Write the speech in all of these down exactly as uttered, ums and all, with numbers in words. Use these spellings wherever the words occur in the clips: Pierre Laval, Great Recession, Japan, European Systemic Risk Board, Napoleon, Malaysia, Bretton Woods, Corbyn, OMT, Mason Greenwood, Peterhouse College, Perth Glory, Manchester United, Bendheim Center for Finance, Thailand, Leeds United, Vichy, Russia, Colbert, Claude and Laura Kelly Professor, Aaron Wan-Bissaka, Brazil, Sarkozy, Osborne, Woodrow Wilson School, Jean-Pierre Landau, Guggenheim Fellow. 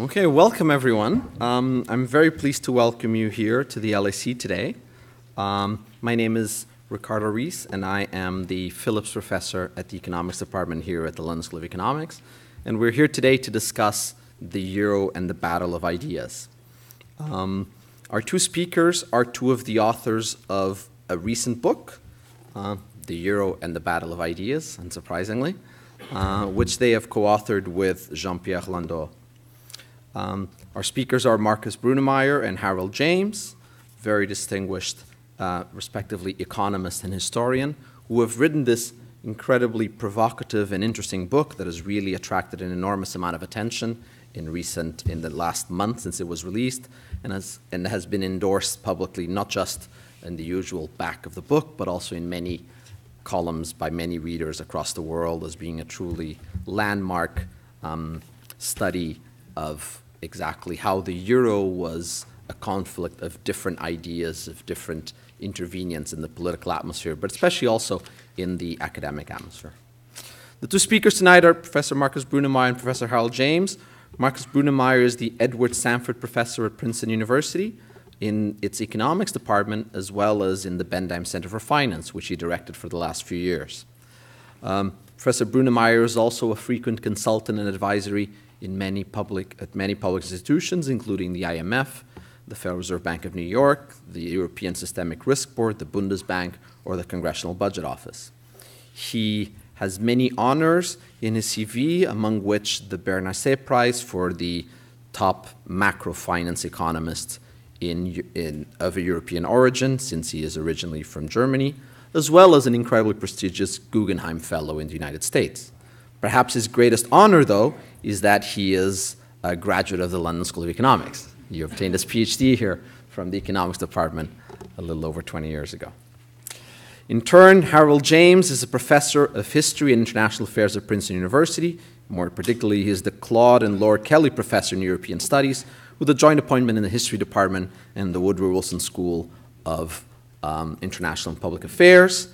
Okay, welcome everyone. Um, I'm very pleased to welcome you here to the L A C today. Um, my name is Ricardo Reis, and I am the Phillips Professor at the Economics Department here at the London School of Economics. And we're here today to discuss the Euro and the Battle of Ideas. Um, our two speakers are two of the authors of a recent book, uh, The Euro and the Battle of Ideas, unsurprisingly, uh, which they have co-authored with Jean-Pierre Landau. Um, our speakers are Markus Brunnermeier and Harold James, very distinguished, uh, respectively, economist and historian, who have written this incredibly provocative and interesting book that has really attracted an enormous amount of attention in recent, in the last month since it was released, and has, and has been endorsed publicly, not just in the usual back of the book, but also in many columns by many readers across the world as being a truly landmark um, study of exactly how the euro was a conflict of different ideas, of different intervenience in the political atmosphere, but especially also in the academic atmosphere. The two speakers tonight are Professor Markus Brunnermeier and Professor Harold James. Markus Brunnermeier is the Edwards Sanford Professor at Princeton University in its economics department, as well as in the Bendheim Center for Finance, which he directed for the last few years. Um, Professor Brunnermeier is also a frequent consultant and advisory in many public, at many public institutions, including the I M F, the Federal Reserve Bank of New York, the European Systemic Risk Board, the Bundesbank, or the Congressional Budget Office. He has many honors in his C V, among which the Berners-Say Prize for the top macro finance economist in, in, of a European origin, since he is originally from Germany, as well as an incredibly prestigious Guggenheim Fellow in the United States. Perhaps his greatest honor, though, is that he is a graduate of the London School of Economics. He obtained his PhD here from the economics department a little over twenty years ago. In turn, Harold James is a professor of history and international affairs at Princeton University. More particularly, he is the Claude and Laura Kelly Professor in European Studies, with a joint appointment in the history department and the Woodrow Wilson School of um, International and Public Affairs.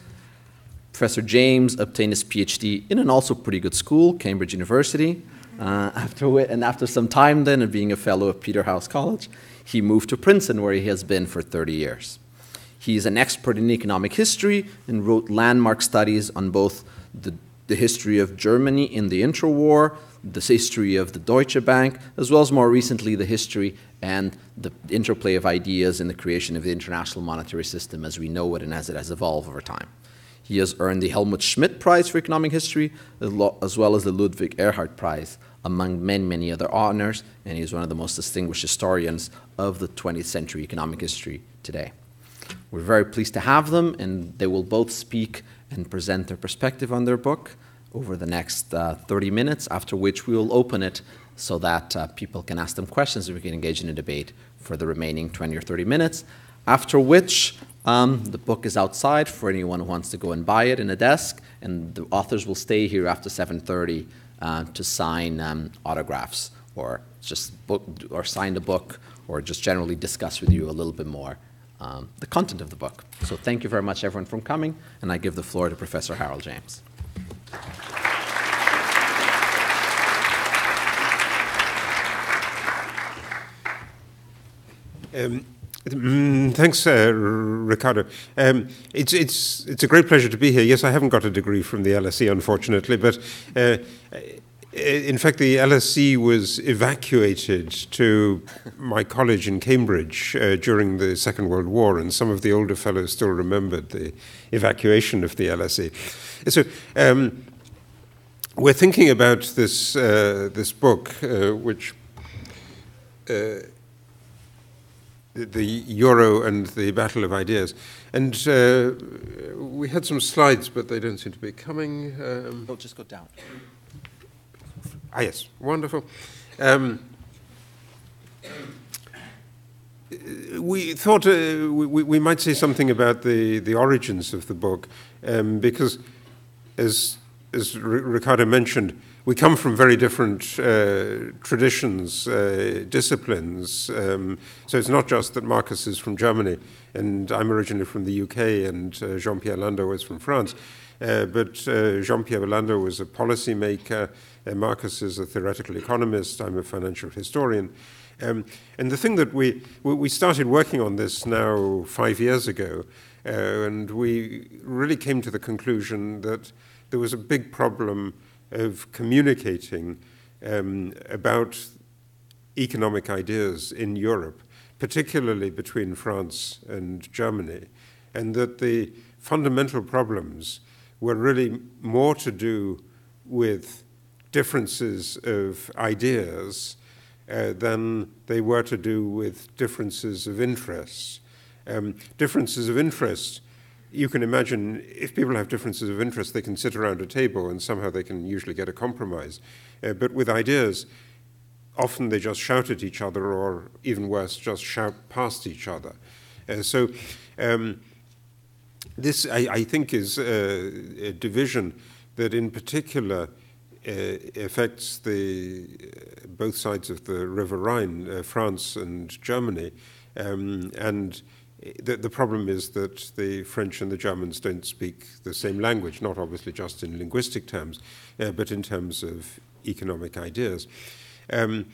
Professor James obtained his PhD in an also pretty good school, Cambridge University. Uh, after, and after some time then, of being a fellow of Peterhouse College, he moved to Princeton, where he has been for thirty years. He is an expert in economic history and wrote landmark studies on both the, the history of Germany in the interwar, the history of the Deutsche Bank, as well as more recently the history and the interplay of ideas in the creation of the international monetary system as we know it and as it has evolved over time. He has earned the Helmut Schmidt Prize for Economic History, as well as the Ludwig Erhard Prize, among many, many other honors, and he is one of the most distinguished historians of the twentieth century economic history today. We're very pleased to have them, and they will both speak and present their perspective on their book over the next uh, thirty minutes, after which we will open it so that uh, people can ask them questions and we can engage in a debate for the remaining twenty or thirty minutes, after which Um, the book is outside for anyone who wants to go and buy it in a desk, and the authors will stay here after seven thirty uh, to sign um, autographs or just book or sign the book or just generally discuss with you a little bit more um, the content of the book. So thank you very much, everyone, for coming, and I give the floor to Professor Harold James. Um. Mm, thanks, uh, Ricardo. Um, it's it's it's a great pleasure to be here. Yes, I haven't got a degree from the L S E, unfortunately, but uh, in fact, the L S E was evacuated to my college in Cambridge uh, during the Second World War, and some of the older fellows still remembered the evacuation of the L S E. So um, we're thinking about this uh, this book, uh, which. Uh, The Euro and the Battle of Ideas. And uh, we had some slides, but they don't seem to be coming. Um, oh, just go down. Ah, yes, wonderful. Um, we thought uh, we, we might say something about the, the origins of the book, um, because as as Ricardo mentioned, we come from very different uh, traditions, uh, disciplines. Um, so it's not just that Markus is from Germany, and I'm originally from the U K, and uh, Jean-Pierre Landau is from France. Uh, but uh, Jean-Pierre Landau was a policymaker, and Markus is a theoretical economist. I'm a financial historian. Um, and the thing that we we started working on this now five years ago, uh, and we really came to the conclusion that there was a big problem of communicating um, about economic ideas in Europe, particularly between France and Germany, and that the fundamental problems were really more to do with differences of ideas Uh, than they were to do with differences of interests. Um, differences of interest, you can imagine, if people have differences of interest, they can sit around a table and somehow they can usually get a compromise. Uh, but with ideas, often they just shout at each other, or even worse, just shout past each other. Uh, so um, this, I, I think, is a, a division that in particular Uh, affects the uh, both sides of the River Rhine, uh, France and Germany, um, and the, the problem is that the French and the Germans don't speak the same language, not obviously just in linguistic terms, uh, but in terms of economic ideas. Um,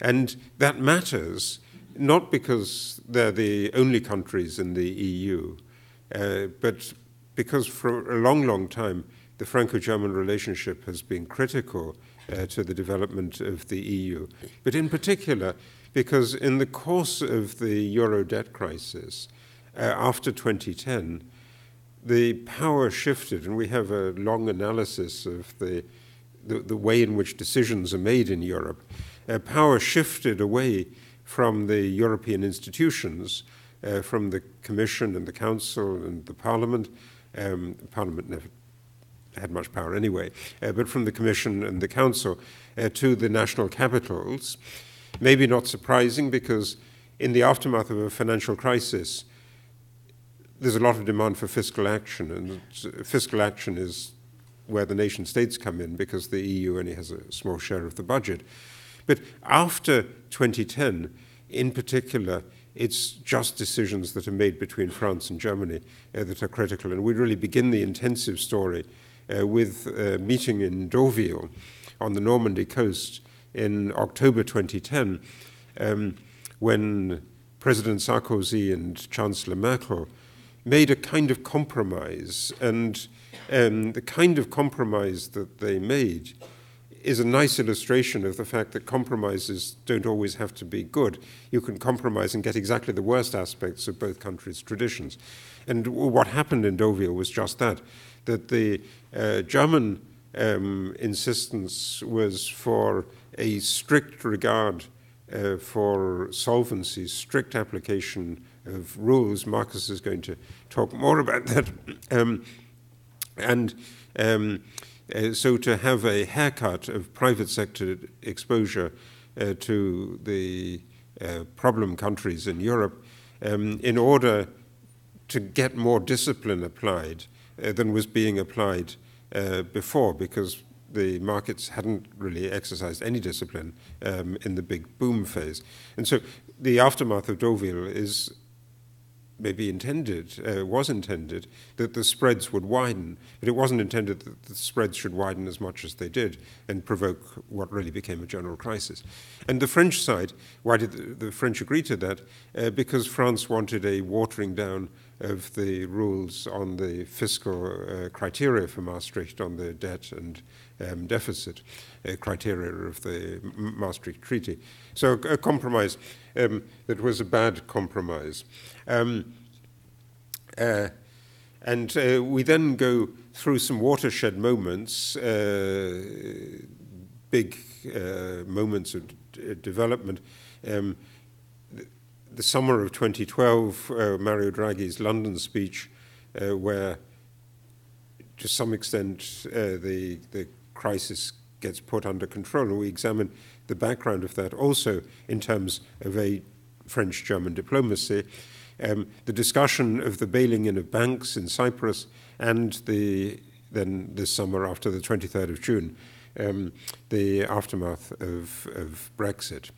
and that matters not because they're the only countries in the E U, uh, but because for a long, long time, the Franco-German relationship has been critical uh, to the development of the E U. But in particular, because in the course of the Euro debt crisis, uh, after twenty ten, the power shifted, and we have a long analysis of the, the, the way in which decisions are made in Europe. Uh, power shifted away from the European institutions, uh, from the Commission and the Council and the Parliament. Um, the Parliament never had much power anyway, uh, but from the Commission and the Council uh, to the national capitals. Maybe not surprising, because in the aftermath of a financial crisis, there's a lot of demand for fiscal action, and fiscal action is where the nation states come in, because the E U only has a small share of the budget. But after twenty ten, in particular, it's just decisions that are made between France and Germany uh, that are critical, and we really begin the intensive story Uh, with a meeting in Deauville on the Normandy coast in October twenty ten, um, when President Sarkozy and Chancellor Merkel made a kind of compromise. And um, the kind of compromise that they made is a nice illustration of the fact that compromises don't always have to be good. You can compromise and get exactly the worst aspects of both countries' traditions. And what happened in Deauville was just that. that the uh, German um, insistence was for a strict regard uh, for solvency, strict application of rules. Markus is going to talk more about that. Um, and um, uh, so to have a haircut of private sector exposure uh, to the uh, problem countries in Europe um, in order to get more discipline applied Uh, than was being applied uh, before, because the markets hadn't really exercised any discipline um, in the big boom phase. And so the aftermath of Deauville is maybe intended, uh, was intended, that the spreads would widen, but it wasn't intended that the spreads should widen as much as they did and provoke what really became a general crisis. And the French side, why did the, the French agree to that? Uh, because France wanted a watering down of the rules on the fiscal uh, criteria for Maastricht, on the debt and um, deficit uh, criteria of the Maastricht Treaty. So a compromise um, that was a bad compromise. Um, uh, and uh, we then go through some watershed moments, uh, big uh, moments of d- development. Um, The summer of twenty twelve, uh, Mario Draghi's London speech, uh, where to some extent uh, the, the crisis gets put under control. And we examine the background of that also in terms of a French-German diplomacy, um, the discussion of the bailing in of banks in Cyprus, and the then this summer after the twenty-third of June, um, the aftermath of, of Brexit.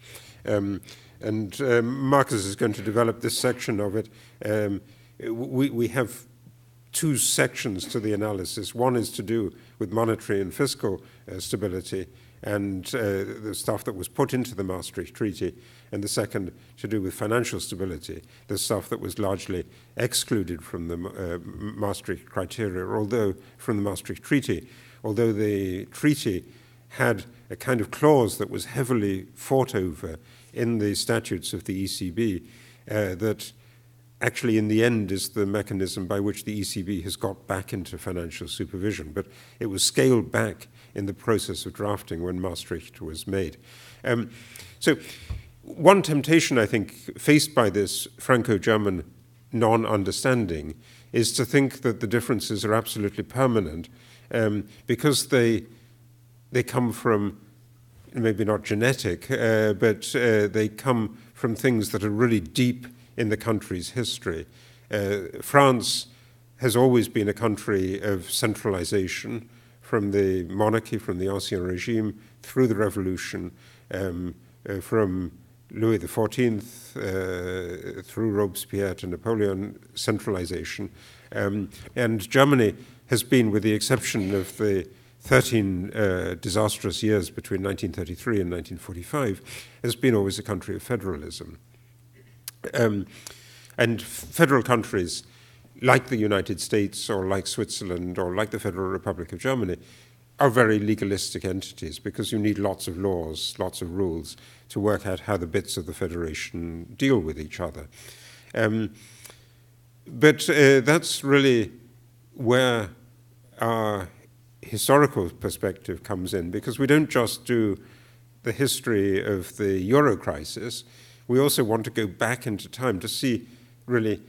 Um, and um, Markus is going to develop this section of it. Um, we, we have two sections to the analysis. One is to do with monetary and fiscal uh, stability and uh, the stuff that was put into the Maastricht Treaty, and the second to do with financial stability, the stuff that was largely excluded from the uh, Maastricht criteria, although from the Maastricht Treaty, although the treaty had a kind of clause that was heavily fought over in the statutes of the E C B uh, that actually, in the end, is the mechanism by which the E C B has got back into financial supervision. But it was scaled back in the process of drafting when Maastricht was made. Um, so one temptation, I think, faced by this Franco-German non-understanding is to think that the differences are absolutely permanent um, because they, they come from, maybe not genetic, uh, but uh, they come from things that are really deep in the country's history. Uh, France has always been a country of centralization, from the monarchy, from the Ancien Regime, through the Revolution, um, uh, from Louis the fourteenth, uh, through Robespierre to Napoleon, centralization. Um, and Germany has been, with the exception of the thirteen uh, disastrous years between nineteen thirty-three and nineteen forty-five, has been always a country of federalism. Um, and federal countries, like the United States or like Switzerland or like the Federal Republic of Germany, are very legalistic entities because you need lots of laws, lots of rules to work out how the bits of the federation deal with each other. Um, but uh, that's really where our historical perspective comes in, because we don't just do the history of the Euro crisis. We also want to go back into time to see really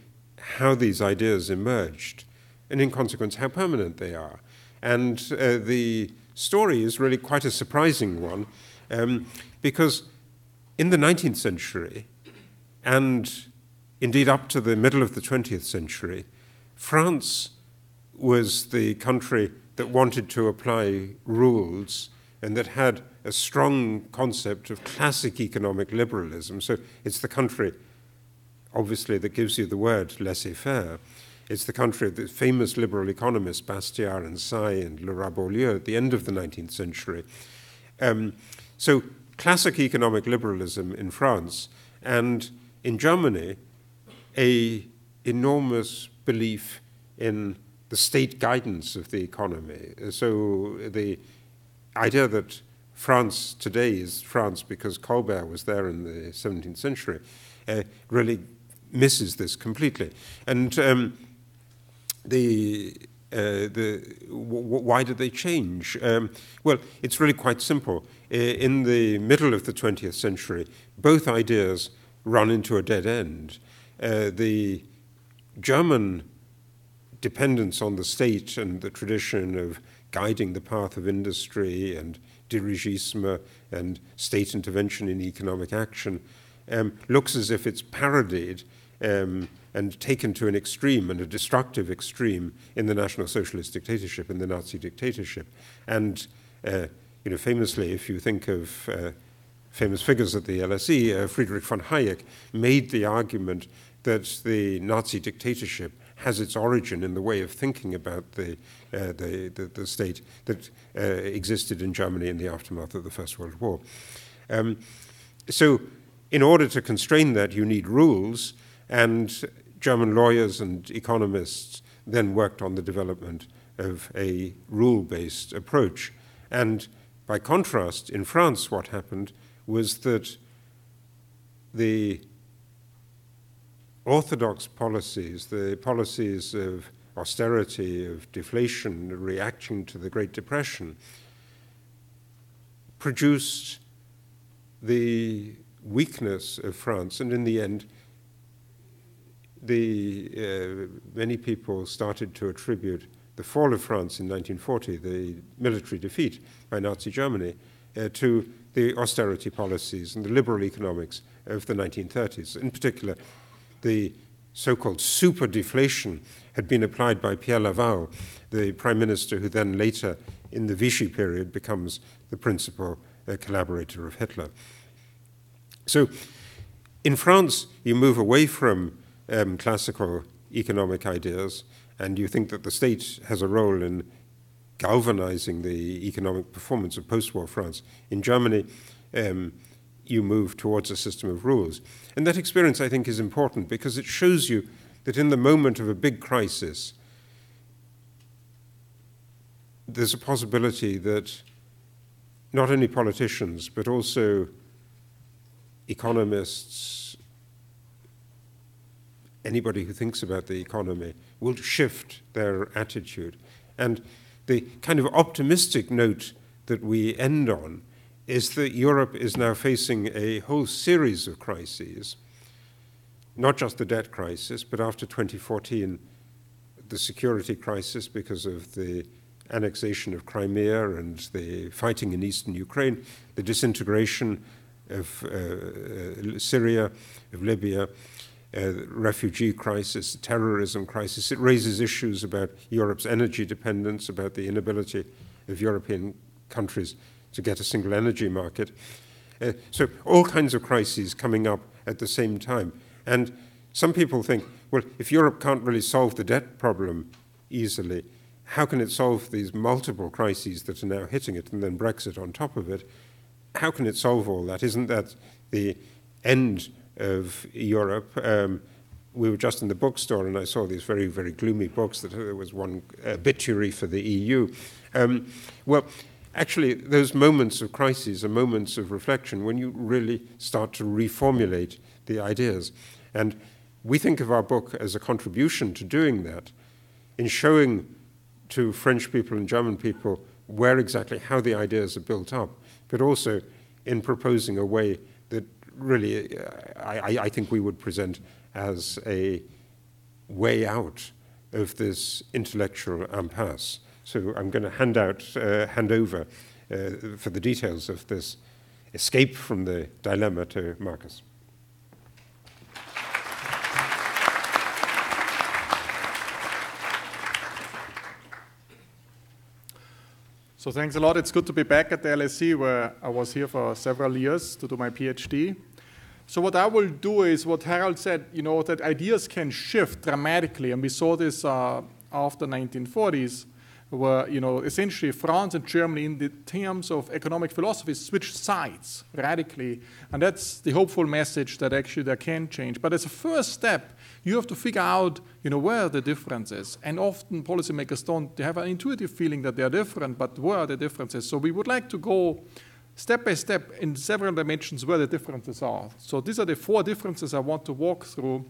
how these ideas emerged and, in consequence, how permanent they are. And uh, the story is really quite a surprising one um, because in the nineteenth century and, indeed, up to the middle of the twentieth century, France was the country that wanted to apply rules and that had a strong concept of classic economic liberalism. So it's the country, obviously, that gives you the word laissez-faire. It's the country of the famous liberal economists, Bastiat and Say and Le Rabolieu, at the end of the nineteenth century. Um, so classic economic liberalism in France, and in Germany, a enormous belief in the state guidance of the economy. So the idea that France today is France because Colbert was there in the seventeenth century, uh, really misses this completely. And um, the, uh, the w why did they change? Um, well, it's really quite simple. In the middle of the twentieth century, both ideas run into a dead end. Uh, the German dependence on the state and the tradition of guiding the path of industry and dirigisme and state intervention in economic action, um, looks as if it's parodied um, and taken to an extreme, and a destructive extreme, in the National Socialist dictatorship, in the Nazi dictatorship. And uh, you know, famously, if you think of uh, famous figures at the L S E, uh, Friedrich von Hayek made the argument that the Nazi dictatorship has its origin in the way of thinking about the, uh, the, the, the state that uh, existed in Germany in the aftermath of the First World War. Um, so in order to constrain that, you need rules, and German lawyers and economists then worked on the development of a rule-based approach. And by contrast, in France, what happened was that the orthodox policies, the policies of austerity, of deflation, reaction to the Great Depression, produced the weakness of France. And in the end, the, uh, many people started to attribute the fall of France in nineteen forty, the military defeat by Nazi Germany, uh, to the austerity policies and the liberal economics of the nineteen thirties, in particular the so-called super deflation had been applied by Pierre Laval, the prime minister who then later, in the Vichy period, becomes the principal uh, collaborator of Hitler. So in France, you move away from um, classical economic ideas, and you think that the state has a role in galvanizing the economic performance of post-war France. In Germany, um, you move towards a system of rules. And that experience, I think, is important because it shows you that in the moment of a big crisis, there's a possibility that not only politicians, but also economists, anybody who thinks about the economy, will shift their attitude. And the kind of optimistic note that we end on is that Europe is now facing a whole series of crises, not just the debt crisis, but after twenty fourteen, the security crisis because of the annexation of Crimea and the fighting in eastern Ukraine, the disintegration of uh, uh, Syria, of Libya, uh, refugee crisis, terrorism crisis. It raises issues about Europe's energy dependence, about the inability of European countries to get a single energy market. Uh, so all kinds of crises coming up at the same time. And some people think, well, if Europe can't really solve the debt problem easily, how can it solve these multiple crises that are now hitting it, and then Brexit on top of it? How can it solve all that? Isn't that the end of Europe? Um, we were just in the bookstore, and I saw these very, very gloomy books that there was one obituary for the E U. Um, well, actually, those moments of crises are moments of reflection when you really start to reformulate the ideas. And we think of our book as a contribution to doing that, in showing to French people and German people where exactly how the ideas are built up, but also in proposing a way that really uh, I, I think we would present as a way out of this intellectual impasse. So I'm going to hand out, uh, hand over uh, for the details of this escape from the dilemma to Markus. So thanks a lot. It's good to be back at the L S E, where I was here for several years to do my PhD. So what I will do is what Harold said, you know, that ideas can shift dramatically. And we saw this uh, after the nineteen forties, where, you know, essentially France and Germany in the terms of economic philosophy switched sides radically. And that's the hopeful message that actually there can change. But as a first step, you have to figure out, you know, where the difference is. And often policymakers don't, they have an intuitive feeling that they are different, but where are the differences? So we would like to go step by step in several dimensions where the differences are. So these are the four differences I want to walk through.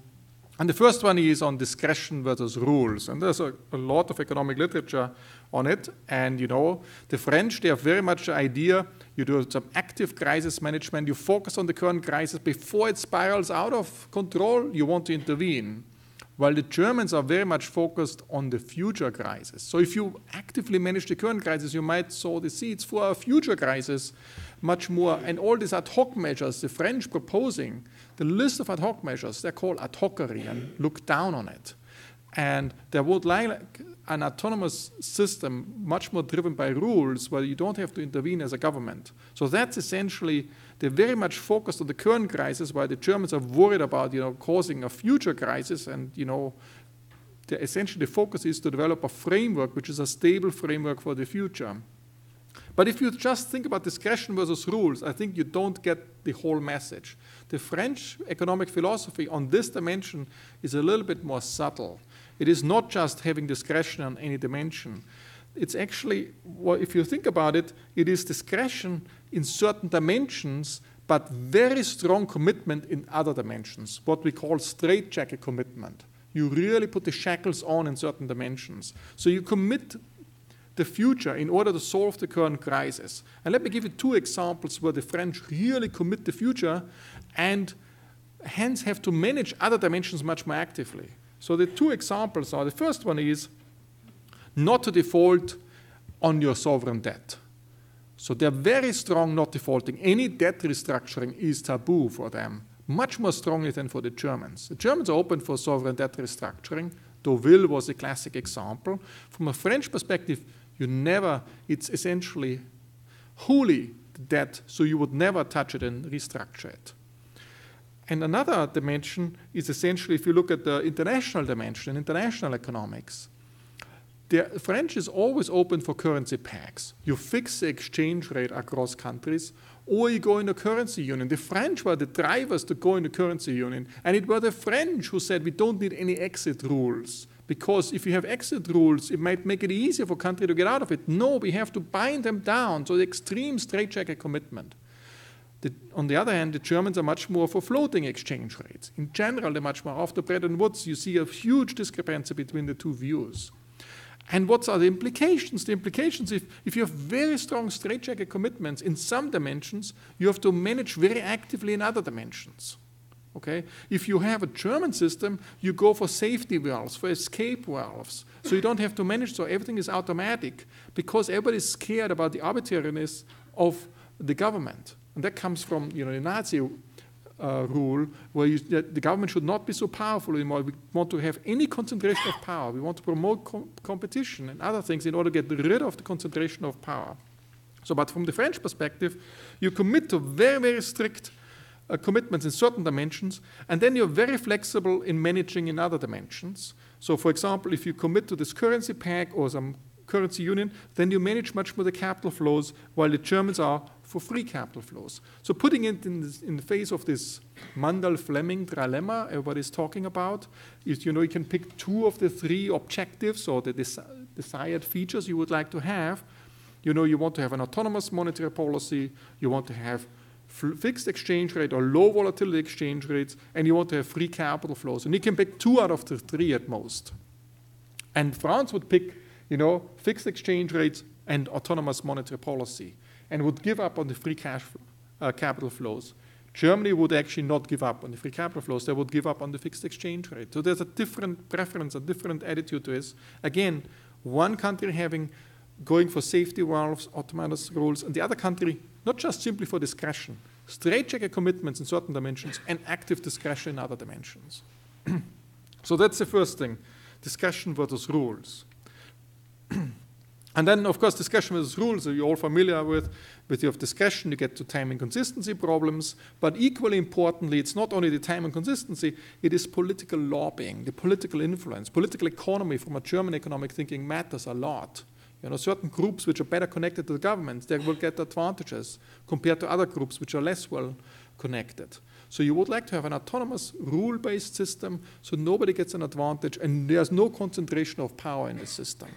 And the first one is on discretion versus rules. And there's a, a lot of economic literature on it. And, you know, the French, they have very much the idea, you do some active crisis management, you focus on the current crisis. Before it spirals out of control, you want to intervene. While the Germans are very much focused on the future crisis. So if you actively manage the current crisis, you might sow the seeds for a future crisis much more. And all these ad hoc measures, the French proposing, the list of ad hoc measures, they're called ad hocery and look down on it. And there would like an autonomous system much more driven by rules where you don't have to intervene as a government. So that's essentially, they're very much focused on the current crisis while the Germans are worried about, you know, causing a future crisis. And, you know, essentially the focus is to develop a framework which is a stable framework for the future. But if you just think about discretion versus rules, I think you don't get the whole message. The French economic philosophy on this dimension is a little bit more subtle. It is not just having discretion on any dimension. It's actually, well, if you think about it, it is discretion in certain dimensions, but very strong commitment in other dimensions, what we call straitjacket commitment. You really put the shackles on in certain dimensions. So you commit the future in order to solve the current crisis. And let me give you two examples where the French really commit the future and hence have to manage other dimensions much more actively. So the two examples are, the first one is not to default on your sovereign debt. So they're very strong not defaulting. Any debt restructuring is taboo for them. much more strongly than for the Germans. The Germans opened for sovereign debt restructuring. Deauville was a classic example. From a French perspective, you never, it's essentially wholly debt, so you would never touch it and restructure it. And another dimension is essentially, if you look at the international dimension, international economics, the French is always open for currency pacts. You fix the exchange rate across countries, or you go into currency union. The French were the drivers to go into currency union, and it were the French who said we don't need any exit rules, because if you have exit rules, it might make it easier for a country to get out of it. No, we have to bind them down, so the extreme straitjacket commitment. The, on the other hand, the Germans are much more for floating exchange rates. In general, they're much more after Bretton Woods. You see a huge discrepancy between the two views. And what are the implications? The implications, if, if you have very strong straitjacket commitments in some dimensions, you have to manage very actively in other dimensions. Okay? If you have a German system, you go for safety valves, for escape valves. So you don't have to manage, so everything is automatic, because everybody's scared about the arbitrariness of the government. And that comes from, you know, the Nazi uh, rule, where you, that the government should not be so powerful anymore. We want to have any concentration of power. We want to promote com competition and other things in order to get rid of the concentration of power. So, but from the French perspective, you commit to very, very strict uh, commitments in certain dimensions, and then you're very flexible in managing in other dimensions. So, for example, if you commit to this currency pact or some currency union, then you manage much more the capital flows, while the Germans are for free capital flows. So putting it in, this, in the face of this Mandel-Fleming trilemma everybody's talking about, is, you know, you can pick two of the three objectives or the des desired features you would like to have. You know, you want to have an autonomous monetary policy, you want to have fixed exchange rate or low volatility exchange rates, and you want to have free capital flows. And you can pick two out of the three at most. And France would pick, you know, fixed exchange rates and autonomous monetary policy, and would give up on the free cash fl uh, capital flows. Germany would actually not give up on the free capital flows. They would give up on the fixed exchange rate. So there's a different preference, a different attitude to this. Again, one country having going for safety valves, autonomous rules, and the other country not just simply for discretion, straightjacket commitments in certain dimensions and active discretion in other dimensions. So that's the first thing, discussion versus rules. And then, of course, discussion versus rules that you're all familiar with. With your discussion, you get to time and consistency problems. But equally importantly, it's not only the time and consistency, it is political lobbying, the political influence. Political economy from a German economic thinking matters a lot. You know, certain groups which are better connected to the government, they will get advantages compared to other groups which are less well connected. So you would like to have an autonomous, rule-based system so nobody gets an advantage and there's no concentration of power in the system.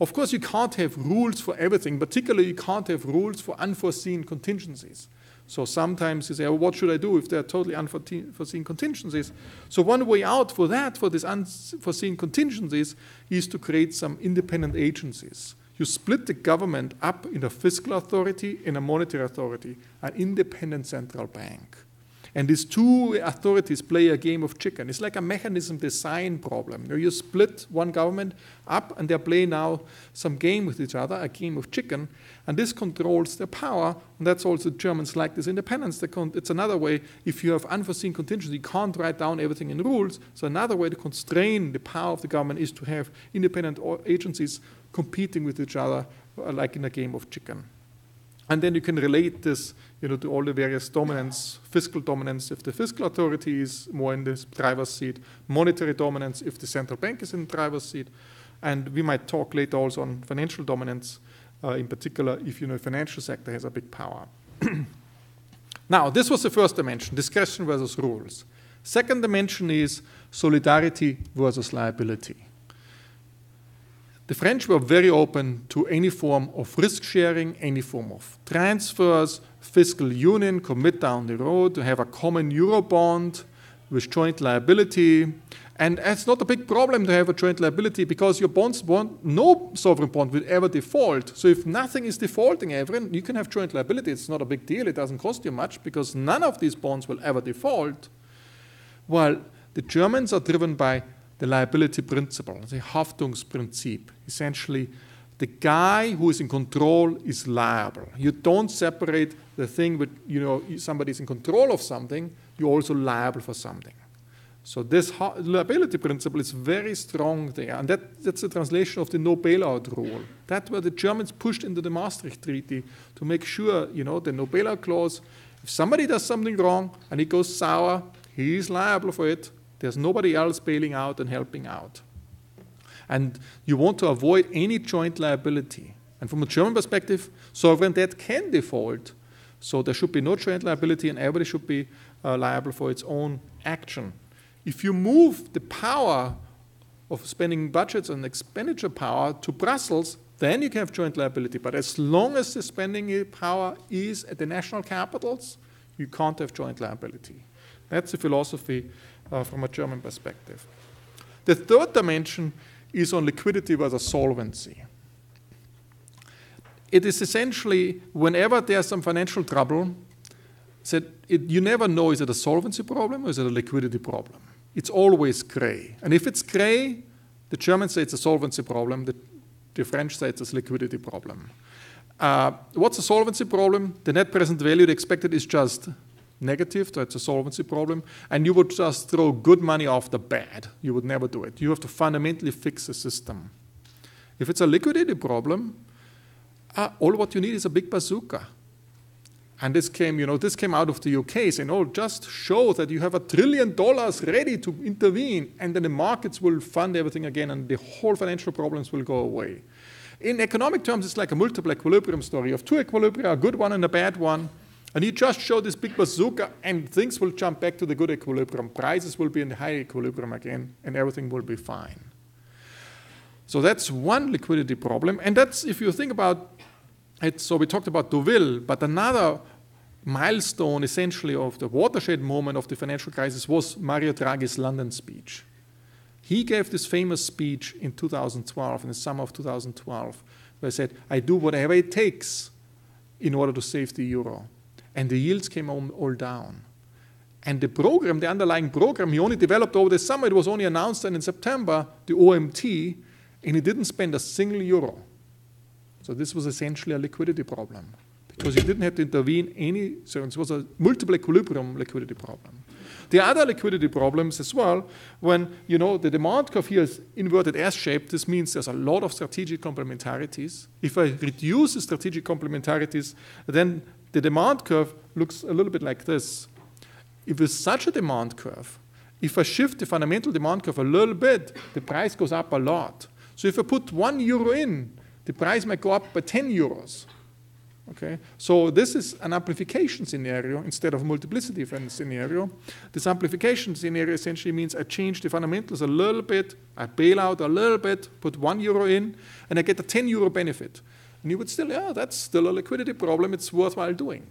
Of course, you can't have rules for everything. Particularly, you can't have rules for unforeseen contingencies. So sometimes you say, well, what should I do if there are totally unforeseen contingencies? So one way out for that, for these unforeseen contingencies, is to create some independent agencies. You split the government up in a fiscal authority and a monetary authority, an independent central bank. And these two authorities play a game of chicken. It's like a mechanism design problem. You split one government up and they play now some game with each other, a game of chicken, and this controls their power, and that's also Germans like this independence. It's another way, if you have unforeseen contingencies, you can't write down everything in rules, so another way to constrain the power of the government is to have independent agencies competing with each other like in a game of chicken. And then you can relate this, you know, to all the various dominance, fiscal dominance if the fiscal authority is more in the driver's seat, monetary dominance if the central bank is in the driver's seat, and we might talk later also on financial dominance, uh, in particular if, you know, the financial sector has a big power. Now, this was the first dimension, discretion versus rules. Second dimension is solidarity versus liability. The French were very open to any form of risk-sharing, any form of transfers, fiscal union, commit down the road, to have a common euro bond with joint liability. And it's not a big problem to have a joint liability because your bonds won't, no sovereign bond will ever default. So if nothing is defaulting ever, you can have joint liability. It's not a big deal. It doesn't cost you much because none of these bonds will ever default. While the Germans are driven by the liability principle, the Haftungsprinzip. Essentially, the guy who is in control is liable. You don't separate the thing with, you know, somebody's in control of something you're also liable for something. So this liability principle is very strong there. And that, that's a translation of the no bailout rule. That's where the Germans pushed into the Maastricht Treaty to make sure, you know, the no bailout clause, if somebody does something wrong and it goes sour, he is liable for it. There's nobody else bailing out and helping out. And you want to avoid any joint liability. And from a German perspective, sovereign debt can default. So there should be no joint liability and everybody should be uh, liable for its own action. If you move the power of spending budgets and expenditure power to Brussels, then you can have joint liability. But as long as the spending power is at the national capitals, you can't have joint liability. That's the philosophy uh, from a German perspective. The third dimension is on liquidity versus solvency. It is essentially, whenever there's some financial trouble, said it, you never know, is it a solvency problem or is it a liquidity problem? It's always gray. And if it's gray, the Germans say it's a solvency problem. The, the French say it's a liquidity problem. Uh, what's a solvency problem? The net present value, the expected, is just negative. So it's a solvency problem. And you would just throw good money after bad. You would never do it. You have to fundamentally fix the system. If it's a liquidity problem, uh, all what you need is a big bazooka. And this came, you know, this came out of the U K saying, oh, just show that you have a trillion dollars ready to intervene, and then the markets will fund everything again, and the whole financial problems will go away. In economic terms, it's like a multiple equilibrium story. You have two equilibria, a good one and a bad one, and you just show this big bazooka, and things will jump back to the good equilibrium. Prices will be in the high equilibrium again, and everything will be fine. So that's one liquidity problem, and that's, if you think about, so we talked about Deauville, but another milestone essentially of the watershed moment of the financial crisis was Mario Draghi's London speech. He gave this famous speech in two thousand twelve, in the summer of two thousand twelve, where he said, I do whatever it takes in order to save the euro. And the yields came all down. And the program, the underlying program, he only developed over the summer. It was only announced in September, the O M T, and he didn't spend a single euro. So this was essentially a liquidity problem because you didn't have to intervene any, so it was a multiple equilibrium liquidity problem. The other liquidity problems as well, when you know the demand curve here is inverted S-shaped, this means there's a lot of strategic complementarities. If I reduce the strategic complementarities, then the demand curve looks a little bit like this. If there's such a demand curve, if I shift the fundamental demand curve a little bit, the price goes up a lot. So if I put one euro in, the price might go up by ten euros. Okay? So this is an amplification scenario instead of a multiplicity scenario. This amplification scenario essentially means I change the fundamentals a little bit, I bail out a little bit, put one euro in, and I get a ten euro benefit. And you would still, yeah, that's still a liquidity problem, it's worthwhile doing.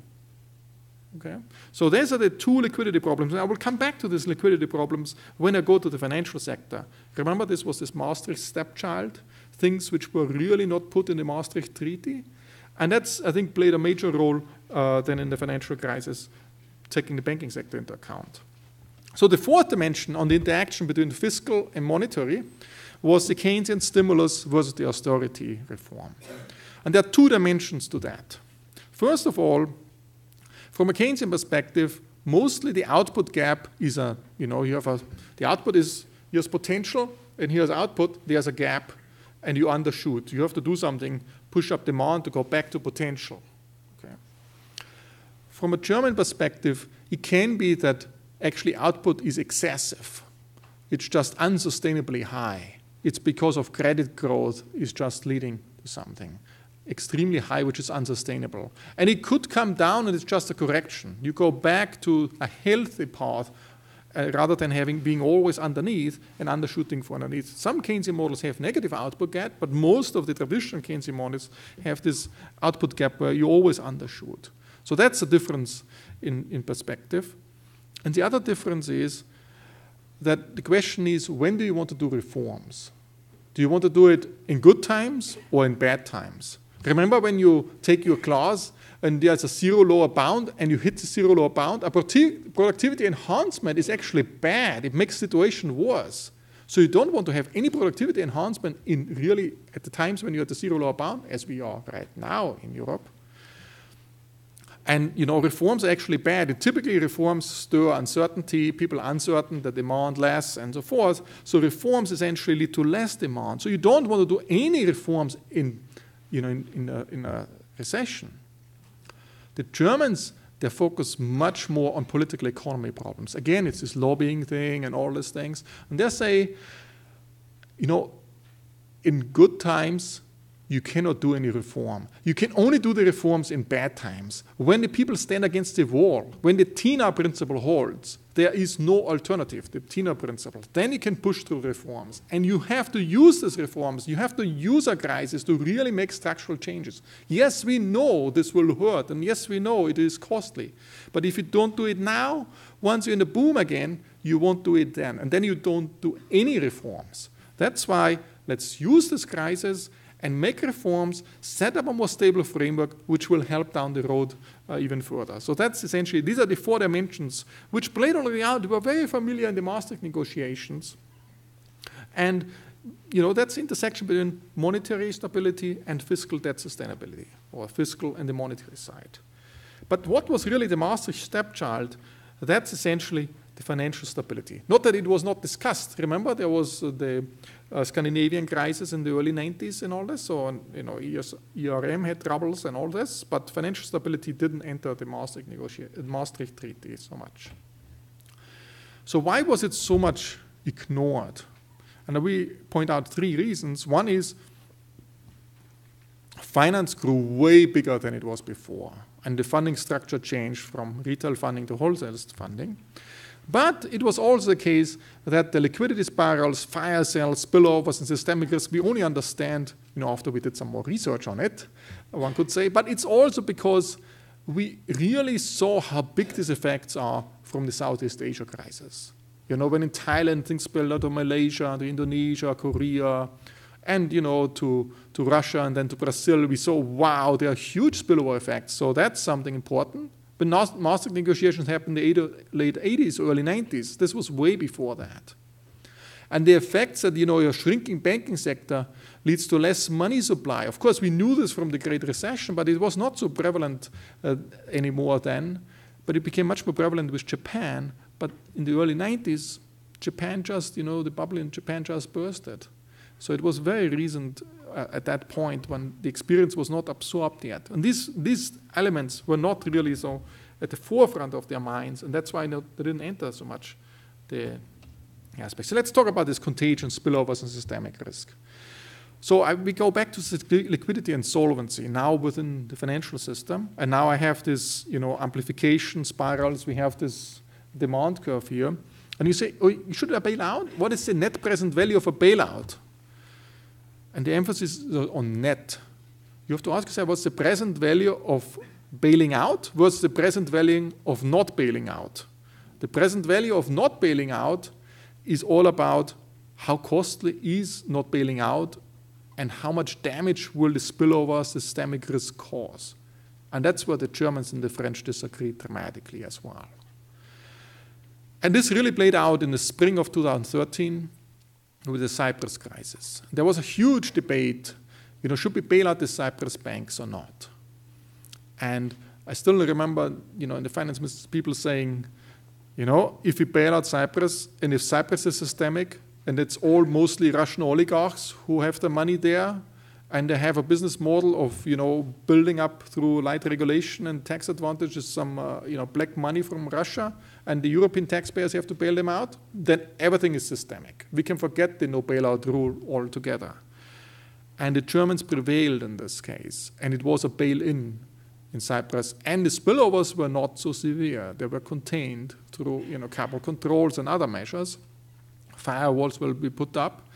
Okay? So these are the two liquidity problems. And I will come back to these liquidity problems when I go to the financial sector. Remember, this was this Maastricht stepchild, things which were really not put in the Maastricht Treaty. And that's, I think, played a major role uh, then in the financial crisis, taking the banking sector into account. So the fourth dimension on the interaction between fiscal and monetary was the Keynesian stimulus versus the austerity reform. And there are two dimensions to that. First of all, from a Keynesian perspective, mostly the output gap is a, you know, you have a, the output is, here's potential and here's output, there's a gap, and you undershoot. You have to do something, push up demand to go back to potential. Okay. From a German perspective, it can be that actually output is excessive. It's just unsustainably high. It's because of credit growth is just leading to something extremely high, which is unsustainable. And it could come down, and it's just a correction. You go back to a healthy path, Uh, rather than having being always underneath and undershooting for underneath. Some Keynesian models have negative output gap, but most of the traditional Keynesian models have this output gap where you always undershoot. So that's the difference in, in perspective. And the other difference is that the question is, when do you want to do reforms? Do you want to do it in good times or in bad times? Remember when you take your class and there's a zero lower bound, and you hit the zero lower bound, a productivity enhancement is actually bad. It makes the situation worse. So you don't want to have any productivity enhancement in really at the times when you're at the zero lower bound, as we are right now in Europe. And, you know, reforms are actually bad. And typically reforms stir uncertainty. People are uncertain, they demand less, and so forth. So reforms essentially lead to less demand. So you don't want to do any reforms in, you know, in, in, a, in a recession. The Germans, they focus much more on political economy problems. Again, it's this lobbying thing and all these things. And they say, you know, in good times, you cannot do any reform. You can only do the reforms in bad times. When the people stand against the wall, when the TINA principle holds, there is no alternative, the TINA principle. Then you can push through reforms. And you have to use these reforms. You have to use a crisis to really make structural changes. Yes, we know this will hurt. And yes, we know it is costly. But if you don't do it now, once you're in the boom again, you won't do it then. And then you don't do any reforms. That's why let's use this crisis and make reforms, set up a more stable framework, which will help down the road uh, even further. So that's essentially, these are the four dimensions, which played already out, were very familiar in the Maastricht negotiations. And, you know, that's the intersection between monetary stability and fiscal debt sustainability, or fiscal and the monetary side. But what was really the Maastricht stepchild, that's essentially the financial stability. Not that it was not discussed. Remember, there was uh, the uh, Scandinavian crisis in the early nineties and all this. So, you know, E R M had troubles and all this, but financial stability didn't enter the Maastricht, Maastricht Treaty so much. So why was it so much ignored? And we point out three reasons. One is finance grew way bigger than it was before, and the funding structure changed from retail funding to wholesale funding. But it was also the case that the liquidity spirals, fire sales, spillovers, and systemic risk, we only understand, you know, after we did some more research on it, one could say. But it's also because we really saw how big these effects are from the Southeast Asia crisis. You know, when in Thailand things spilled out to Malaysia, to Indonesia, Korea, and, you know, to, to Russia and then to Brazil, we saw, wow, there are huge spillover effects. So that's something important. When Maastricht negotiations happened in the late eighties, early nineties, this was way before that. And the effects that, you know, your shrinking banking sector leads to less money supply. Of course, we knew this from the Great Recession, but it was not so prevalent uh, anymore then. But it became much more prevalent with Japan. But in the early nineties, Japan just, you know, the bubble in Japan just bursted. So it was very recent uh, at that point when the experience was not absorbed yet. And these, these elements were not really so at the forefront of their minds, and that's why no, they didn't enter so much the aspects. So let's talk about this contagion, spillovers, and systemic risk. So I, we go back to liquidity and solvency now within the financial system, and now I have this, you know, amplification spirals, we have this demand curve here, and you say, oh, should I bail out? What is the net present value of a bailout? And the emphasis is on net. You have to ask yourself, what's the present value of bailing out versus the present value of not bailing out? The present value of not bailing out is all about how costly is not bailing out and how much damage will the spillover systemic risk cause. And that's where the Germans and the French disagreed dramatically as well. And this really played out in the spring of two thousand thirteen. With the Cyprus crisis. There was a huge debate, you know, should we bail out the Cyprus banks or not? And I still remember, you know, in the finance people saying, you know, if we bail out Cyprus, and if Cyprus is systemic, and it's all mostly Russian oligarchs who have the money there, and they have a business model of, you know, building up through light regulation and tax advantages some, uh, you know, black money from Russia, and the European taxpayers have to bail them out, then everything is systemic. We can forget the no bailout rule altogether. And the Germans prevailed in this case, and it was a bail-in in Cyprus, and the spillovers were not so severe. They were contained through, you know, capital controls and other measures. Firewalls will be put up,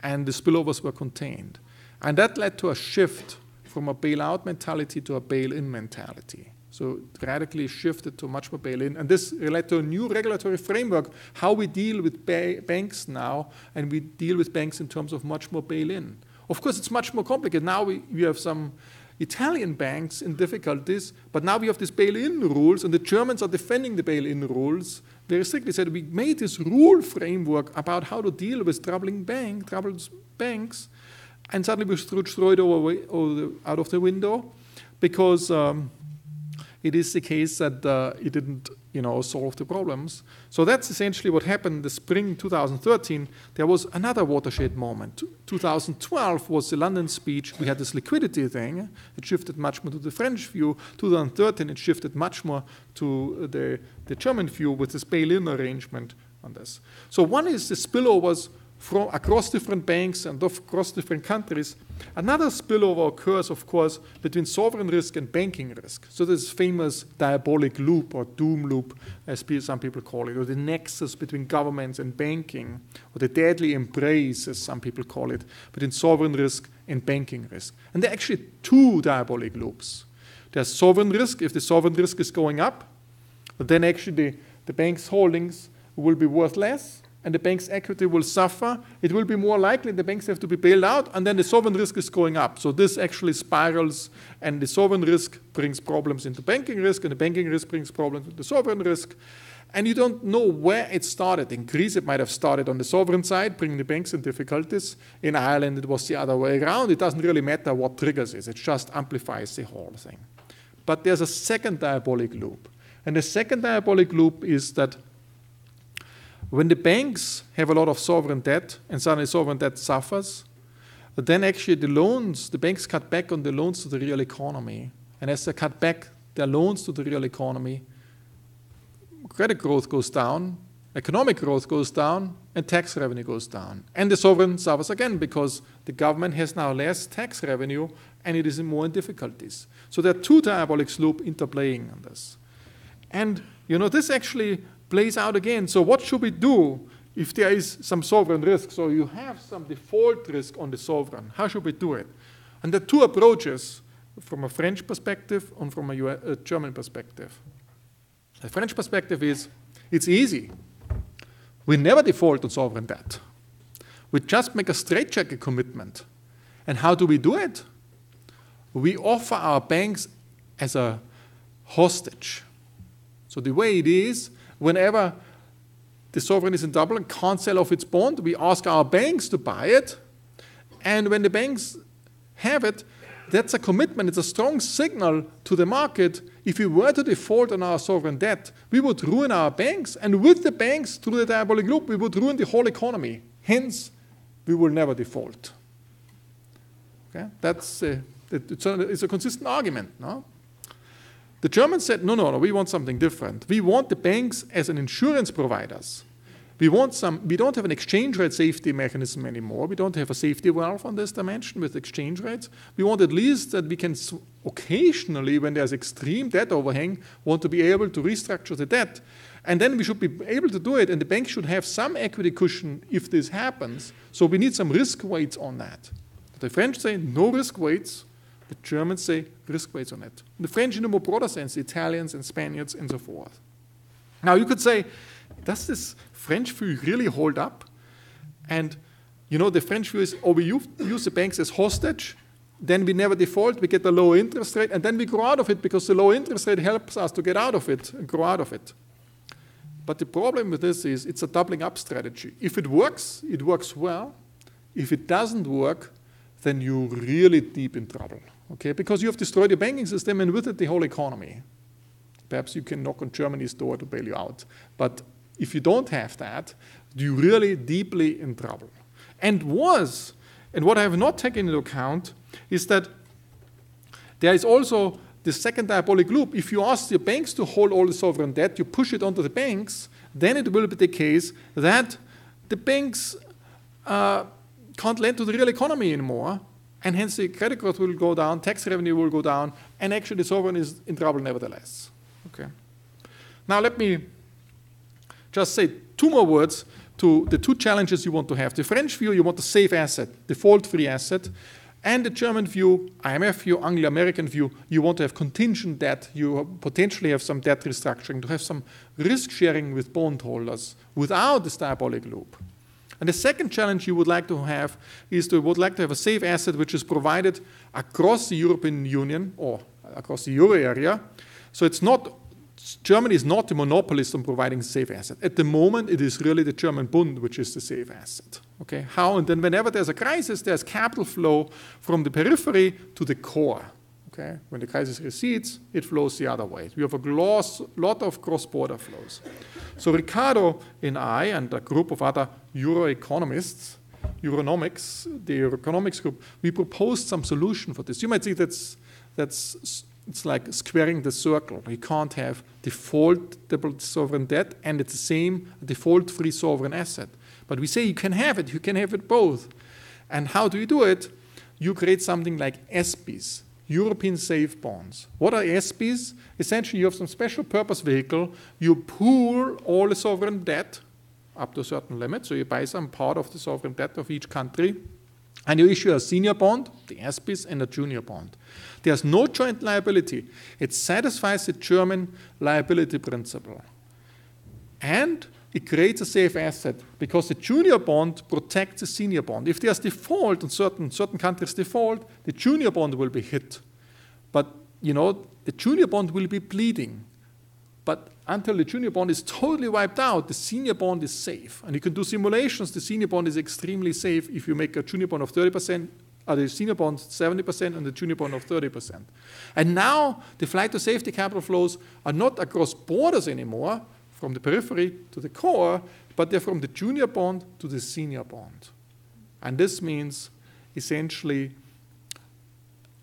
and the spillovers were contained. And that led to a shift from a bailout mentality to a bail-in mentality. So it radically shifted to much more bail-in. And this led to a new regulatory framework, how we deal with ba banks now, and we deal with banks in terms of much more bail-in. Of course, it's much more complicated. Now we, we have some Italian banks in difficulties, but now we have these bail-in rules, and the Germans are defending the bail-in rules. They strictly said, we made this rule framework about how to deal with troubling bank, troubled banks, and suddenly we threw it over, over the, out of the window because um, it is the case that uh, it didn't, you know, solve the problems. So that's essentially what happened. The spring two thousand thirteen, there was another watershed moment. two thousand twelve was the London speech. We had this liquidity thing. It shifted much more to the French view. two thousand thirteen, it shifted much more to the, the German view with this bail-in arrangement on this. So one is the spillovers from across different banks and across different countries. Another spillover occurs, of course, between sovereign risk and banking risk. So this famous diabolic loop or doom loop, as some people call it, or the nexus between governments and banking, or the deadly embrace, as some people call it, between sovereign risk and banking risk. And there are actually two diabolic loops. There's sovereign risk. If the sovereign risk is going up, then actually the, the bank's holdings will be worth less, and the bank's equity will suffer. It will be more likely the banks have to be bailed out, and then the sovereign risk is going up. So this actually spirals, and the sovereign risk brings problems into banking risk, and the banking risk brings problems into the sovereign risk. And you don't know where it started. In Greece, it might have started on the sovereign side, bringing the banks in difficulties. In Ireland, it was the other way around. It doesn't really matter what triggers it. It just amplifies the whole thing. But there's a second diabolic loop. And the second diabolic loop is that when the banks have a lot of sovereign debt and suddenly sovereign debt suffers, then actually the loans, the banks cut back on the loans to the real economy. And as they cut back their loans to the real economy, credit growth goes down, economic growth goes down, and tax revenue goes down. And the sovereign suffers again because the government has now less tax revenue and it is more in difficulties. So there are two diabolic loops interplaying on this. And, you know, this actually plays out again. So what should we do if there is some sovereign risk? So you have some default risk on the sovereign. How should we do it? And there are two approaches from a French perspective and from a, U S, a German perspective. The French perspective is, it's easy. We never default on sovereign debt. We just make a straitjacket commitment. And how do we do it? We offer our banks as a hostage. So the way it is, whenever the sovereign is in double and can't sell off its bond, we ask our banks to buy it. And when the banks have it, that's a commitment. It's a strong signal to the market. If we were to default on our sovereign debt, we would ruin our banks. And with the banks, through the diabolic loop, we would ruin the whole economy. Hence, we will never default. Okay? That's a, it's, a, it's a consistent argument, no? The Germans said, no, no, no, we want something different. We want the banks as an insurance providers. We want some, we don't have an exchange rate safety mechanism anymore. We don't have a safety valve on this dimension with exchange rates. We want at least that we can occasionally, when there's extreme debt overhang, want to be able to restructure the debt. And then we should be able to do it, and the bank should have some equity cushion if this happens. So we need some risk weights on that. The French say no risk weights. The Germans say risk weights on it. The French in a more broader sense, the Italians and Spaniards and so forth. Now you could say, does this French view really hold up? And you know, the French view is, oh, we use the banks as hostage, then we never default, we get a low interest rate, and then we grow out of it because the low interest rate helps us to get out of it and grow out of it. But the problem with this is it's a doubling up strategy. If it works, it works well. If it doesn't work, then you're really deep in trouble. Okay, because you have destroyed your banking system and with it the whole economy. Perhaps you can knock on Germany's door to bail you out. But if you don't have that, you're really deeply in trouble. And was, and what I have not taken into account, is that there is also the second diabolic loop. If you ask the banks to hold all the sovereign debt, you push it onto the banks, then it will be the case that the banks uh, can't lend to the real economy anymore. And hence the credit growth will go down, tax revenue will go down, and actually the sovereign is in trouble nevertheless. Okay. Now let me just say two more words to the two challenges you want to have. The French view, you want a safe asset, default-free asset, and the German view, I M F view, Anglo-American view, you want to have contingent debt, you potentially have some debt restructuring, to have some risk sharing with bondholders without this diabolic loop. And the second challenge you would like to have is to would like to have a safe asset which is provided across the European Union or across the Euro area. So it's not, Germany is not the monopolist on providing safe asset. At the moment, it is really the German Bund which is the safe asset. Okay, how? And then whenever there's a crisis, there's capital flow from the periphery to the core. Okay? When the crisis recedes, it flows the other way. We have a gloss, lot of cross-border flows. So Ricardo and I and a group of other Euro economists, Euronomics, the Euroeconomics group, we proposed some solution for this. You might think that's, that's it's like squaring the circle. You can't have defaultable sovereign debt and at the same default-free sovereign asset. But we say you can have it, you can have it both. And how do you do it? You create something like E S B Is, European safe bonds. What are E S B Is? Essentially, you have some special purpose vehicle. You pool all the sovereign debt up to a certain limit. So you buy some part of the sovereign debt of each country. And you issue a senior bond, the E S B Is, and a junior bond. There's no joint liability. It satisfies the German liability principle. And it creates a safe asset because the junior bond protects the senior bond. If there's default and certain, certain countries default, the junior bond will be hit. But, you know, the junior bond will be bleeding. But until the junior bond is totally wiped out, the senior bond is safe. And you can do simulations. The senior bond is extremely safe if you make a junior bond of thirty percent, or the senior bond seventy percent, and the junior bond of thirty percent. And now the flight to safety capital flows are not across borders anymore, from the periphery to the core, but they're from the junior bond to the senior bond. And this means essentially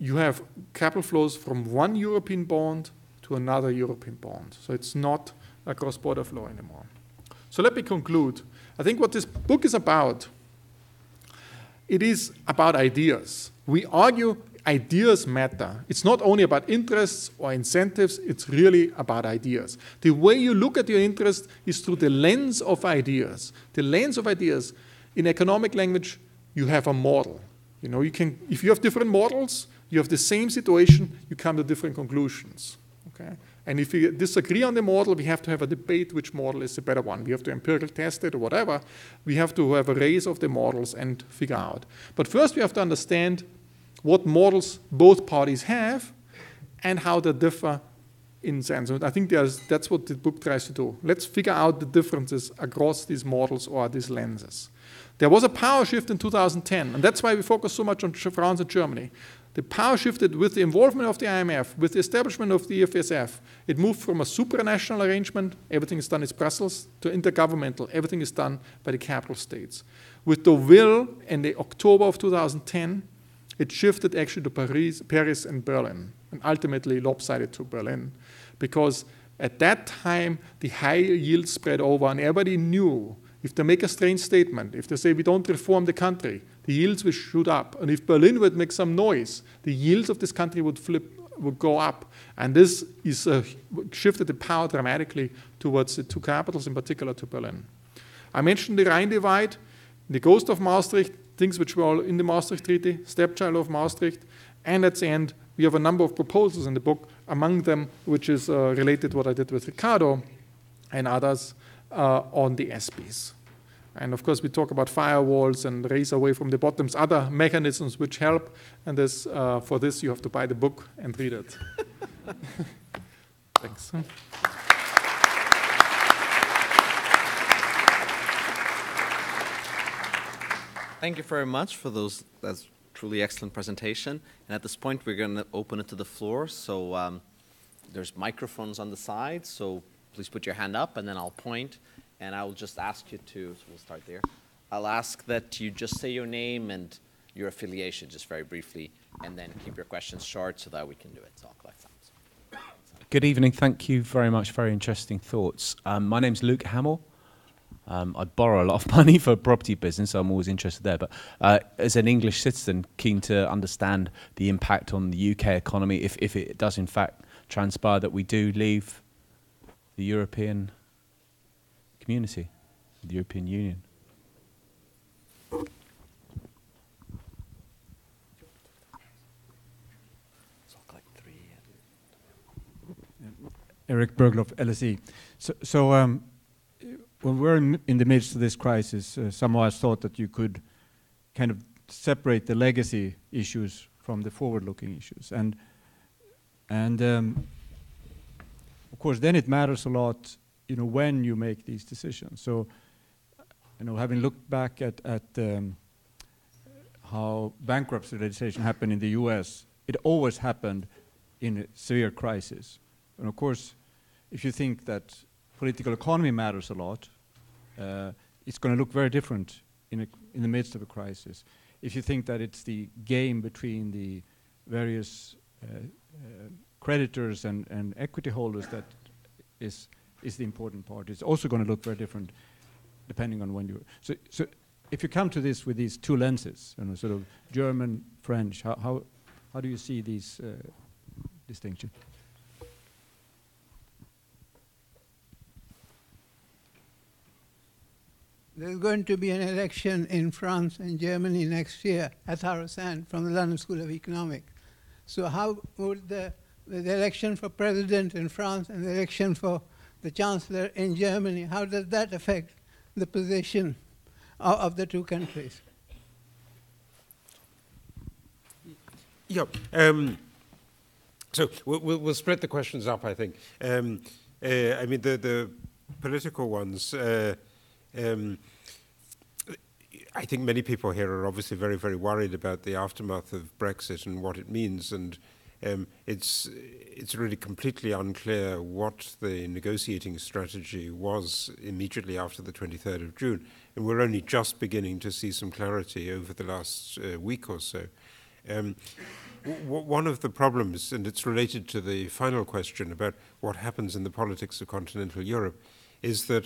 you have capital flows from one European bond to another European bond. So it's not a cross-border flow anymore. So let me conclude. I think what this book is about, it is about ideas. We argue ideas matter. It's not only about interests or incentives, it's really about ideas. The way you look at your interest is through the lens of ideas. The lens of ideas, in economic language, you have a model. You know, you can, if you have different models, you have the same situation, you come to different conclusions. Okay? And if you disagree on the model, we have to have a debate which model is the better one. We have to empirically test it or whatever. We have to have a race of the models and figure out. But first we have to understand what models both parties have and how they differ in sense. I think there's, that's what the book tries to do. Let's figure out the differences across these models or these lenses. There was a power shift in two thousand ten, and that's why we focus so much on France and Germany. The power shifted with the involvement of the I M F, with the establishment of the E F S F. It moved from a supranational arrangement, everything is done in Brussels, to intergovernmental, everything is done by the capital states. With Deauville in the October of two thousand ten, it shifted actually to Paris, Paris and Berlin, and ultimately lopsided to Berlin, because at that time the high yield spread over, and everybody knew if they make a strange statement, if they say we don't reform the country, the yields will shoot up, and if Berlin would make some noise, the yields of this country would flip, would go up, and this is a, shifted the power dramatically towards the two capitals, in particular to Berlin. I mentioned the Rhine Divide, the ghost of Maastricht. Things which were all in the Maastricht Treaty, stepchild of Maastricht, and at the end we have a number of proposals in the book, among them which is uh, related to what I did with Ricardo and others uh, on the E S B Is. And of course we talk about firewalls and raise away from the bottoms, other mechanisms which help, and this, uh, for this you have to buy the book and read it. Thanks. Thank you very much for those. That's truly excellent presentation. And at this point, we're going to open it to the floor. So um, there's microphones on the side. So please put your hand up, and then I'll point. And I will just ask you to. So we'll start there. I'll ask that you just say your name and your affiliation, just very briefly, and then keep your questions short so that we can do it. So I'll collect some. So. Good evening. Thank you very much. Very interesting thoughts. Um, my name's Luke Hamill. Um, I borrow a lot of money for property business, so I'm always interested there. But uh, as an English citizen, keen to understand the impact on the U K economy if, if it does, in fact, transpire that we do leave the European community, the European Union. Eric Bergloff, L S E. So... so um, When we're in, in the midst of this crisis, uh, somehow I thought that you could kind of separate the legacy issues from the forward-looking issues. And, and um, of course, then it matters a lot, you know, when you make these decisions. So, you know, having looked back at, at um, how bankruptcy legislation happened in the U S, it always happened in a severe crisis. And of course, if you think that political economy matters a lot, uh, it's going to look very different in, a, in the midst of a crisis. If you think that it's the game between the various uh, uh, creditors and, and equity holders that is, is the important part, it's also going to look very different depending on when you're... So, so if you come to this with these two lenses, you know, sort of German, French, how, how, how do you see these uh, distinctions? There's going to be an election in France and Germany next year at Harold Sand from the London School of Economics. So how would the, the election for president in France and the election for the chancellor in Germany, how does that affect the position of, of the two countries? Yeah. Um, so we'll, we'll split the questions up, I think. Um, uh, I mean, the, the political ones, uh, Um, I think many people here are obviously very, very worried about the aftermath of Brexit and what it means, and um, it's it's really completely unclear what the negotiating strategy was immediately after the twenty-third of June, and we're only just beginning to see some clarity over the last uh, week or so. Um, w one of the problems, and it's related to the final question about what happens in the politics of continental Europe, is that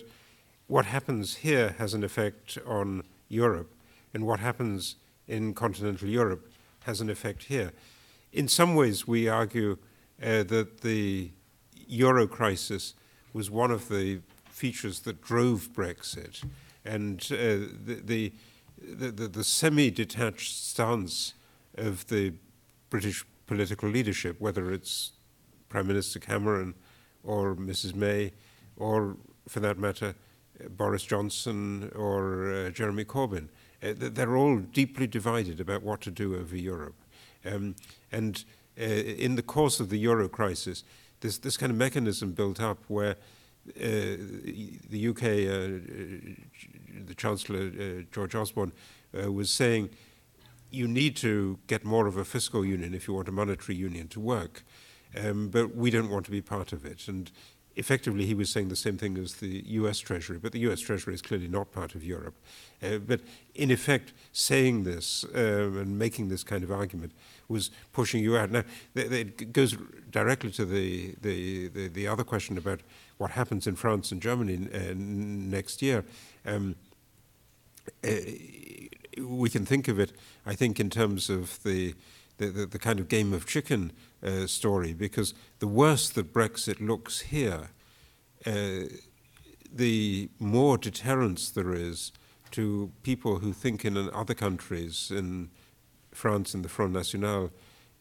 what happens here has an effect on Europe, and what happens in continental Europe has an effect here. In some ways, we argue uh, that the Euro crisis was one of the features that drove Brexit, and uh, the, the, the, the semi-detached stance of the British political leadership, whether it's Prime Minister Cameron or Missus May, or for that matter, Boris Johnson or uh, Jeremy Corbyn. Uh, they're all deeply divided about what to do over Europe. Um, and uh, in the course of the Euro crisis, this, this kind of mechanism built up where uh, the U K, uh, the Chancellor, uh, George Osborne, uh, was saying, you need to get more of a fiscal union if you want a monetary union to work, um, but we don't want to be part of it. And effectively, he was saying the same thing as the U S Treasury, but the U S Treasury is clearly not part of Europe. Uh, but in effect, saying this um, and making this kind of argument was pushing you out. Now, th th it goes directly to the, the, the, the other question about what happens in France and Germany uh, next year. Um, uh, we can think of it, I think, in terms of the The, the, the kind of game of chicken uh, story, because the worse that Brexit looks here, uh, the more deterrence there is to people who think in other countries, in France in the Front National,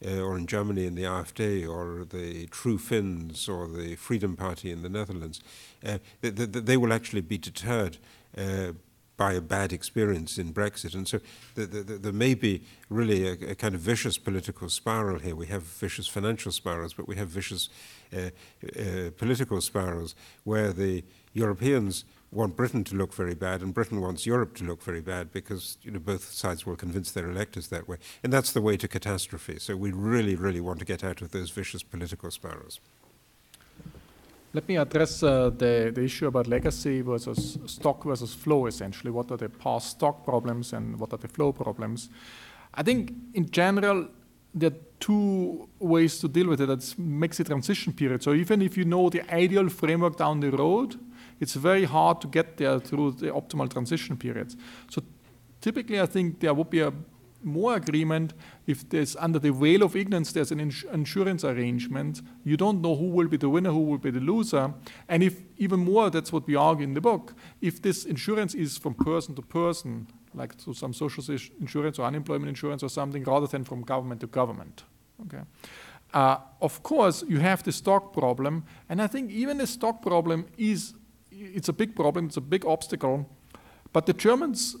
uh, or in Germany in the AfD, or the True Finns, or the Freedom Party in the Netherlands, uh, that, that, that they will actually be deterred uh, by a bad experience in Brexit. And so there the, the, the may be really a, a kind of vicious political spiral here. We have vicious financial spirals, but we have vicious uh, uh, political spirals where the Europeans want Britain to look very bad and Britain wants Europe to look very bad, because you know, both sides will convince their electors that way. And that's the way to catastrophe. So we really, really want to get out of those vicious political spirals. Let me address uh, the, the issue about legacy versus stock versus flow, essentially. What are the past stock problems and what are the flow problems? I think, in general, there are two ways to deal with it. That makes a transition period. So even if you know the ideal framework down the road, it's very hard to get there through the optimal transition periods. So typically, I think there would be a more agreement if there's, under the veil of ignorance, there's an ins insurance arrangement. You don't know who will be the winner, who will be the loser. And if even more, that's what we argue in the book, if this insurance is from person to person, like to some social insurance or unemployment insurance or something, rather than from government to government. Okay. Uh, of course, you have the stock problem. And I think even the stock problem is, it's a big problem, it's a big obstacle. But the Germans,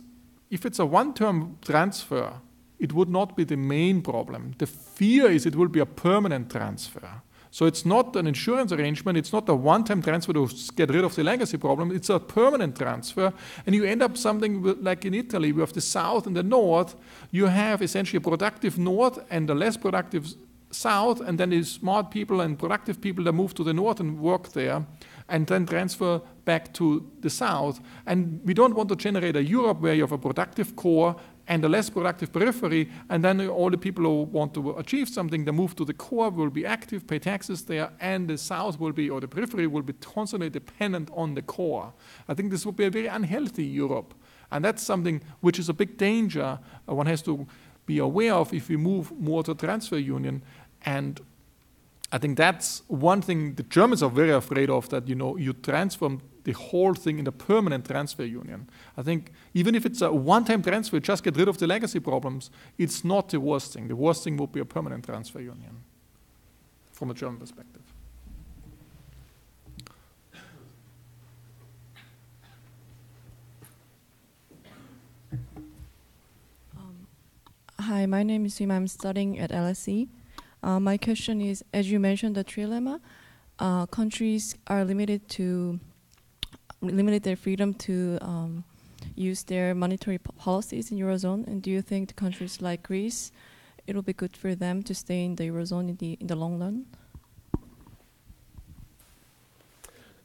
if it's a one-term transfer, it would not be the main problem. The fear is it will be a permanent transfer. So it's not an insurance arrangement, it's not a one-time transfer to get rid of the legacy problem, it's a permanent transfer, and you end up something with, like in Italy, we have the south and the north. You have essentially a productive north and a less productive south, and then the smart people and productive people that move to the north and work there, and then transfer back to the south. And we don't want to generate a Europe where you have a productive core and a less productive periphery, and then all the people who want to achieve something, they move to the core, will be active, pay taxes there, and the south will be, or the periphery will be constantly dependent on the core. I think this would be a very unhealthy Europe. And that's something which is a big danger uh, one has to be aware of if we move more to transfer union. And I think that's one thing the Germans are very afraid of, that, you know, you transform the whole thing in a permanent transfer union. I think even if it's a one-time transfer, just get rid of the legacy problems, it's not the worst thing. The worst thing would be a permanent transfer union from a German perspective. Um, hi, my name is Sima. I'm studying at L S E. Uh, my question is, as you mentioned the trilemma, uh, countries are limited to limited their freedom to um, use their monetary po policies in Eurozone, and do you think the countries like Greece, it will be good for them to stay in the Eurozone in the, in the long run?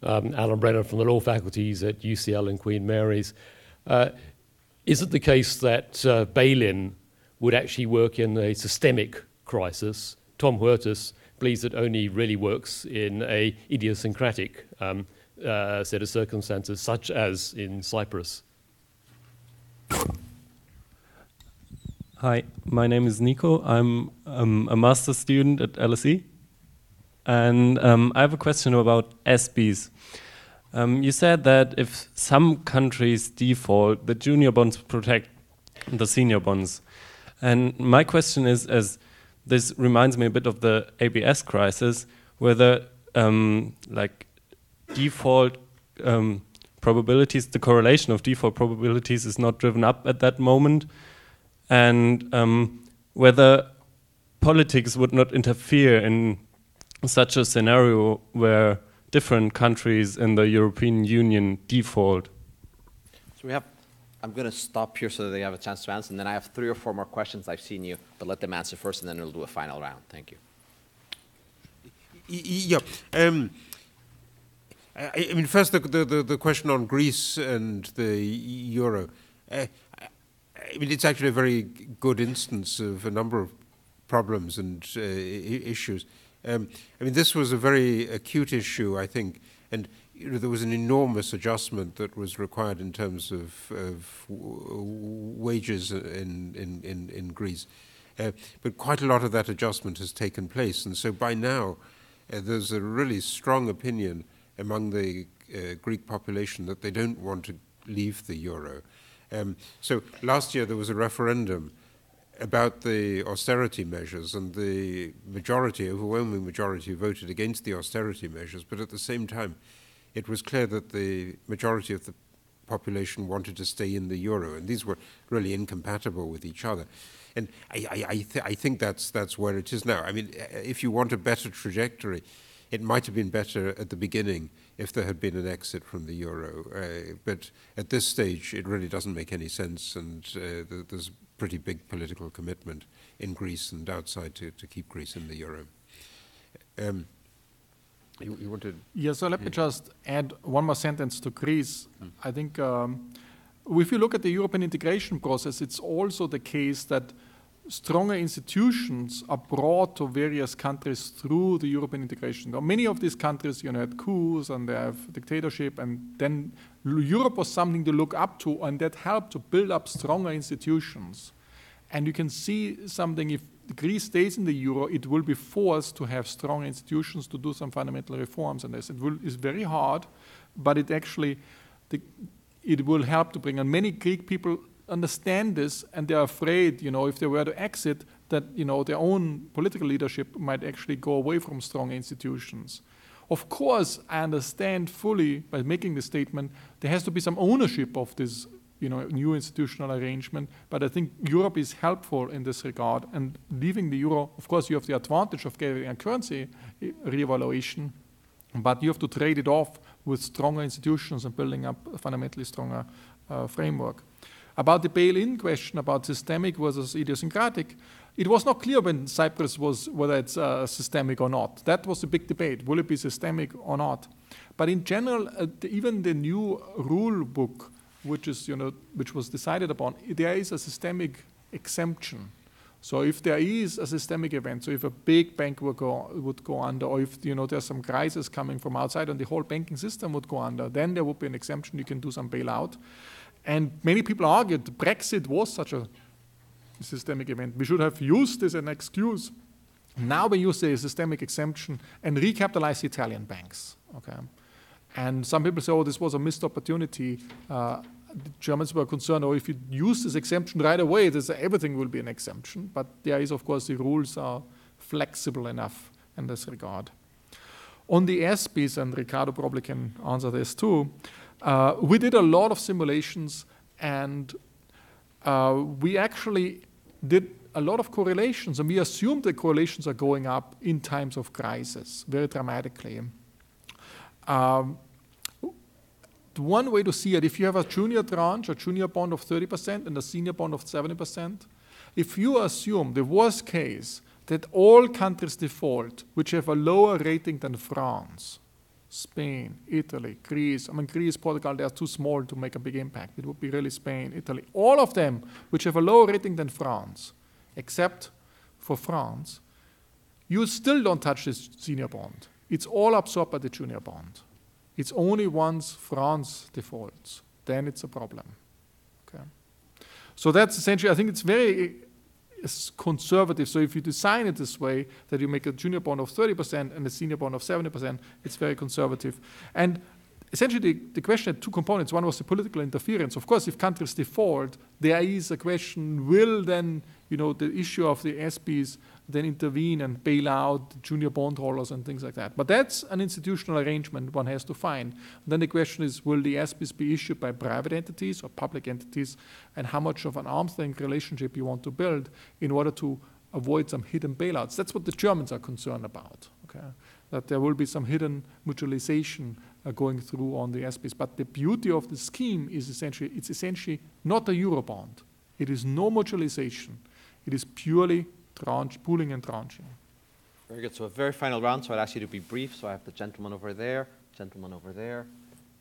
Um, Alan Brennan from the Law Faculties at U C L and Queen Mary's. Uh, is it the case that uh, bail-in would actually work in a systemic crisis? Tom Huertas believes it only really works in a idiosyncratic um, Uh, set of circumstances, such as in Cyprus. Hi, my name is Nico. I'm um, a master's student at L S E. And um, I have a question about S Bs. Um, you said that if some countries default, the junior bonds protect the senior bonds. And my question is, as this reminds me a bit of the A B S crisis, whether um, like default um, probabilities, the correlation of default probabilities is not driven up at that moment, and um, whether politics would not interfere in such a scenario where different countries in the European Union default. So we have, I'm going to stop here so that they have a chance to answer, and then I have three or four more questions. I've seen you, but let them answer first, and then we'll do a final round. Thank you. Yeah. Um, I mean, first, the, the, the question on Greece and the euro. Uh, I mean, it's actually a very good instance of a number of problems and uh, issues. Um, I mean, this was a very acute issue, I think, and you know, there was an enormous adjustment that was required in terms of, of wages in, in, in, in Greece. Uh, but quite a lot of that adjustment has taken place, and so by now, uh, there's a really strong opinion among the uh, Greek population that they don't want to leave the euro. Um, so last year there was a referendum about the austerity measures, and the majority, overwhelming majority, voted against the austerity measures, but at the same time it was clear that the majority of the population wanted to stay in the euro, and these were really incompatible with each other. And I, I, I, th I think that's, that's where it is now. I mean, if you want a better trajectory, it might have been better at the beginning if there had been an exit from the euro. Uh, but at this stage, it really doesn't make any sense, and uh, there's a pretty big political commitment in Greece and outside to, to keep Greece in the euro. Um, you, you wanted? Yeah, so let me just add one more sentence to Greece. Hmm. I think um, if you look at the European integration process, it's also the case that stronger institutions are brought to various countries through the European integration. Now, many of these countries, you know, had coups and they have dictatorship, and then Europe was something to look up to, and that helped to build up stronger institutions. And you can see something, if Greece stays in the euro, it will be forced to have strong institutions to do some fundamental reforms, and this it will is very hard, but it actually the, it will help to bring on many Greek people understand this, and they're afraid, you know, if they were to exit, that, you know, their own political leadership might actually go away from strong institutions. Of course, I understand fully, by making the statement, there has to be some ownership of this, you know, new institutional arrangement, but I think Europe is helpful in this regard, and leaving the euro, of course, you have the advantage of getting a currency revaluation, but you have to trade it off with stronger institutions and building up a fundamentally stronger uh, framework. About the bail-in question, about systemic versus idiosyncratic, it was not clear when Cyprus was whether it's uh, systemic or not. That was a big debate, will it be systemic or not? But in general, uh, the, even the new rule book, which is, you know, which was decided upon, there is a systemic exemption. So if there is a systemic event, so if a big bank would go, would go under, or if, you know, there's some crisis coming from outside and the whole banking system would go under, then there would be an exemption, you can do some bailout. And many people argued Brexit was such a systemic event. We should have used this as an excuse. Now we use the systemic exemption and recapitalize Italian banks. Okay. And some people say, oh, this was a missed opportunity. Uh, the Germans were concerned, oh, if you use this exemption right away, this, everything will be an exemption. But there is, of course, the rules are flexible enough in this regard. On the S Ps, and Ricardo probably can answer this too, uh, we did a lot of simulations, and uh, we actually did a lot of correlations, and we assumed the correlations are going up in times of crisis, very dramatically. Um, one way to see it, if you have a junior tranche, a junior bond of thirty percent and a senior bond of seventy percent, if you assume the worst case that all countries default, which have a lower rating than France, Spain, Italy, Greece, I mean Greece, Portugal, they are too small to make a big impact. It would be really Spain, Italy, all of them which have a lower rating than France, except for France, you still don't touch this senior bond. It's all absorbed by the junior bond. It's only once France defaults, then it's a problem. Okay. So that's essentially, I think it's very it's conservative. So if you design it this way, that you make a junior bond of thirty percent and a senior bond of seventy percent, it's very conservative. And essentially, the, the question had two components. One was the political interference. Of course, if countries default, there is a question, will then, you know, the issue of the S Ps then intervene and bail out junior bondholders and things like that. But that's an institutional arrangement one has to find. And then the question is, will the S Ps be issued by private entities or public entities, and how much of an arm's length relationship you want to build in order to avoid some hidden bailouts. That's what the Germans are concerned about, okay? That there will be some hidden mutualization uh, going through on the S Ps. But the beauty of the scheme is essentially, it's essentially not a Eurobond. It is no mutualization. It is purely tranche, pooling and tranching. Very good. So a very final round, so I'd ask you to be brief. So I have the gentleman over there, gentleman over there,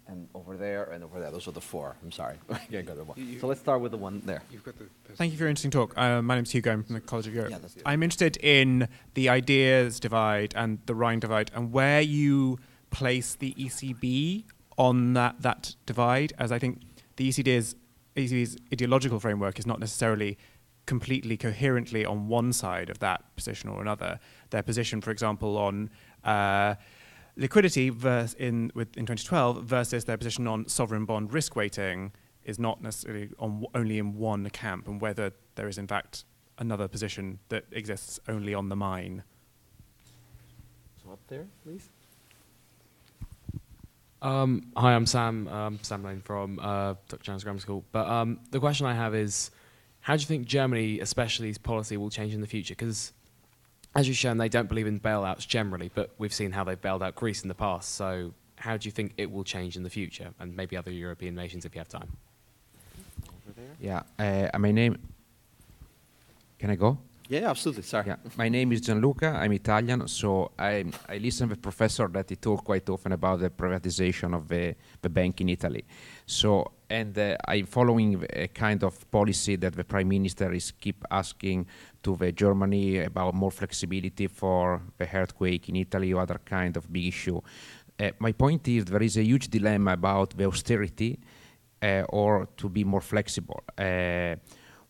and over there, and over there. Those are the four. I'm sorry. Yeah, got the one. You, so let's start with the one there. You've got the Thank you for your interesting talk. Uh, my name's Hugo. I'm from the College of Europe. Yeah, that's it. I'm interested in the ideas divide and the Rhine divide and where you place the E C B on that, that divide, as I think the E C B's, E C B's ideological framework is not necessarily completely coherently on one side of that position or another. Their position, for example, on uh, liquidity verse in, with, in twenty twelve versus their position on sovereign bond risk weighting is not necessarily on, only in one camp, and whether there is in fact another position that exists only on the mine. So up there, please. Um, hi, I'm Sam, um, Sam Lane from uh, Doctor Jones Grammar School. But um, the question I have is, how do you think Germany, especially's policy, will change in the future? Because, as you've shown, they don't believe in bailouts generally, but we've seen how they've bailed out Greece in the past. So how do you think it will change in the future, and maybe other European nations if you have time? Over there. Yeah, uh, my name... Can I go? Yeah, absolutely, sorry. Yeah. My name is Gianluca, I'm Italian, so I'm, I listen to a professor that he talked quite often about the privatization of the, the bank in Italy. So, and uh, I'm following a kind of policy that the Prime Minister is keep asking to the Germany about more flexibility for the earthquake in Italy or other kind of big issue. Uh, my point is there is a huge dilemma about the austerity uh, or to be more flexible. Uh,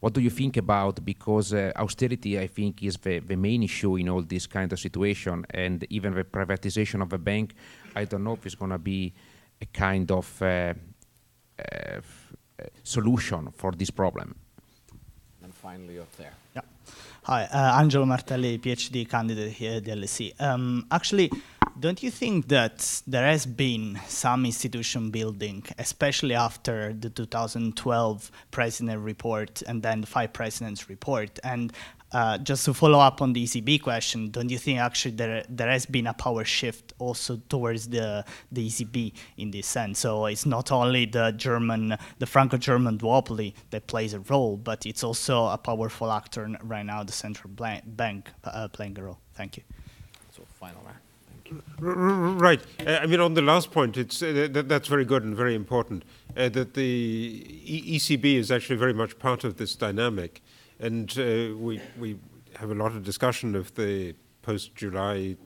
What do you think about, because uh, austerity, I think, is the, the main issue in all this kind of situation, and even the privatization of the bank, I don't know if it's going to be a kind of uh, uh, solution for this problem. And finally up there. Yeah. Hi, uh, Angelo Martelli, PhD candidate here at the L S E. Um, actually, don't you think that there has been some institution building, especially after the two thousand twelve President report and then the five Presidents report? And uh, just to follow up on the E C B question, don't you think actually there there has been a power shift also towards the the E C B in this sense? So it's not only the German, the Franco-German duopoly that plays a role, but it's also a powerful actor right now, the central bank uh, playing a role. Thank you. So final round. Right. Uh, I mean, on the last point, it's, uh, that, that's very good and very important, uh, that the e ECB is actually very much part of this dynamic. And uh, we, we have a lot of discussion of the post-July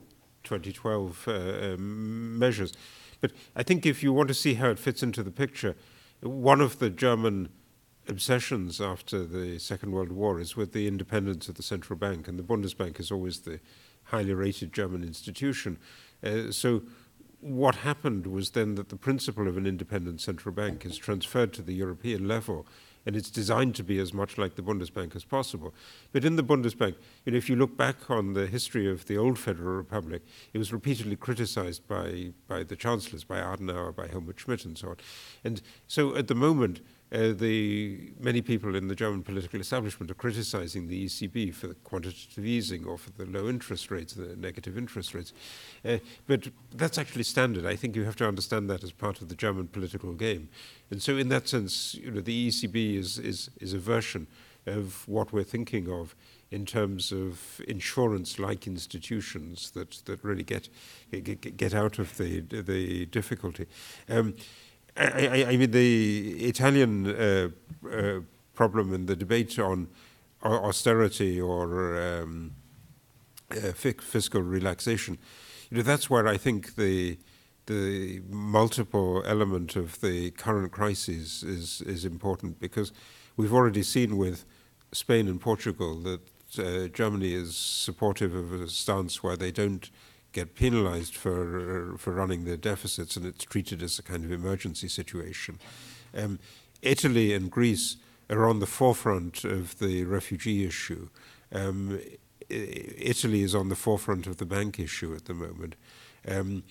twenty twelve uh, uh, measures. But I think if you want to see how it fits into the picture, one of the German obsessions after the Second World War is with the independence of the central bank, and the Bundesbank is always the highly rated German institution. Uh, so what happened was then that the principle of an independent central bank is transferred to the European level, and it's designed to be as much like the Bundesbank as possible. But in the Bundesbank, you know, if you look back on the history of the old Federal Republic, it was repeatedly criticized by, by the chancellors, by Adenauer, by Helmut Schmidt, and so on. And so at the moment, Uh, the many people in the German political establishment are criticizing the E C B for the quantitative easing or for the low interest rates, the negative interest rates. Uh, but that's actually standard. I think you have to understand that as part of the German political game. And so in that sense, you know, the E C B is, is, is a version of what we're thinking of in terms of insurance-like institutions that, that really get, get, get out of the, the difficulty. Um, I, I, I mean, the Italian uh, uh, problem and the debate on austerity or um, uh, fiscal relaxation, you know, that's where I think the the multiple element of the current crisis is, is important, because we've already seen with Spain and Portugal that uh, Germany is supportive of a stance where they don't get penalized for for running their deficits, and it's treated as a kind of emergency situation. Um, Italy and Greece are on the forefront of the refugee issue. Um, Italy is on the forefront of the bank issue at the moment. Um,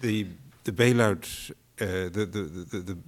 the the bailout uh, the the the, the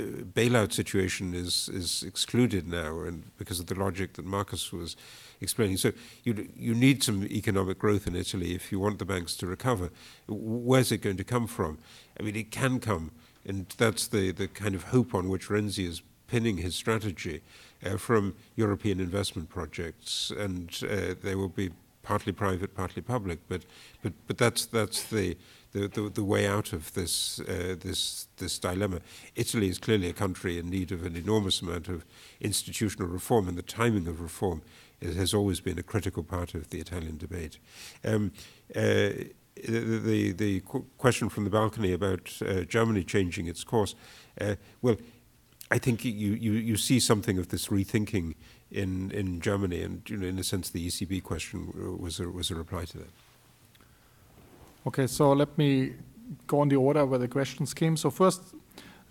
uh, bailout situation is is excluded now, and because of the logic that Markus was explaining. So you you need some economic growth in Italy if you want the banks to recover. Where's it going to come from? I mean, it can come, and that's the, the kind of hope on which Renzi is pinning his strategy, uh, from European investment projects, and uh, they will be partly private, partly public. But but but that's that's the the, the, the way out of this uh, this this dilemma. Italy is clearly a country in need of an enormous amount of institutional reform, and the timing of reform. It has always been a critical part of the Italian debate. Um, uh, the, the, the qu question from the balcony about uh, Germany changing its course, uh, well, I think you, you, you see something of this rethinking in, in Germany, and you know, in a sense the E C B question was a, was a reply to that. Okay, so let me go on the order where the questions came. So first,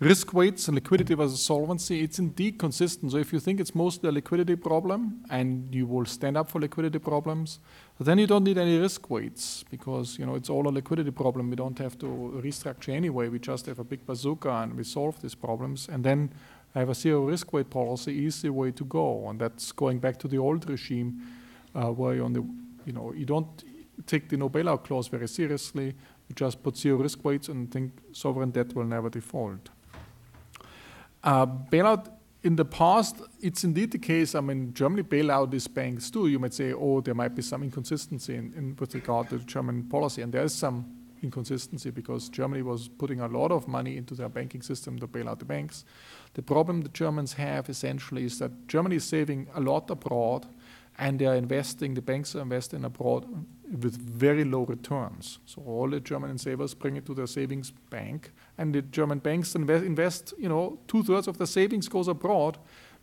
risk weights and liquidity versus solvency, it's indeed consistent. So if you think it's mostly a liquidity problem and you will stand up for liquidity problems, then you don't need any risk weights, because you know it's all a liquidity problem. We don't have to restructure anyway. We just have a big bazooka and we solve these problems. And then have a zero risk weight policy, easy way to go. And that's going back to the old regime, uh, where you on the you know you don't take the no bailout clause very seriously. You just put zero risk weights and think sovereign debt will never default. Uh, bailout in the past, it's indeed the case. I mean, Germany bail out these banks too. You might say, oh, there might be some inconsistency in, in with regard to the German policy, and there is some inconsistency because Germany was putting a lot of money into their banking system to bail out the banks. The problem the Germans have essentially is that Germany is saving a lot abroad, and they are investing. The banks are investing abroad with very low returns. So all the German savers bring it to their savings bank, and the German banks invest, invest you know, two-thirds of their savings goes abroad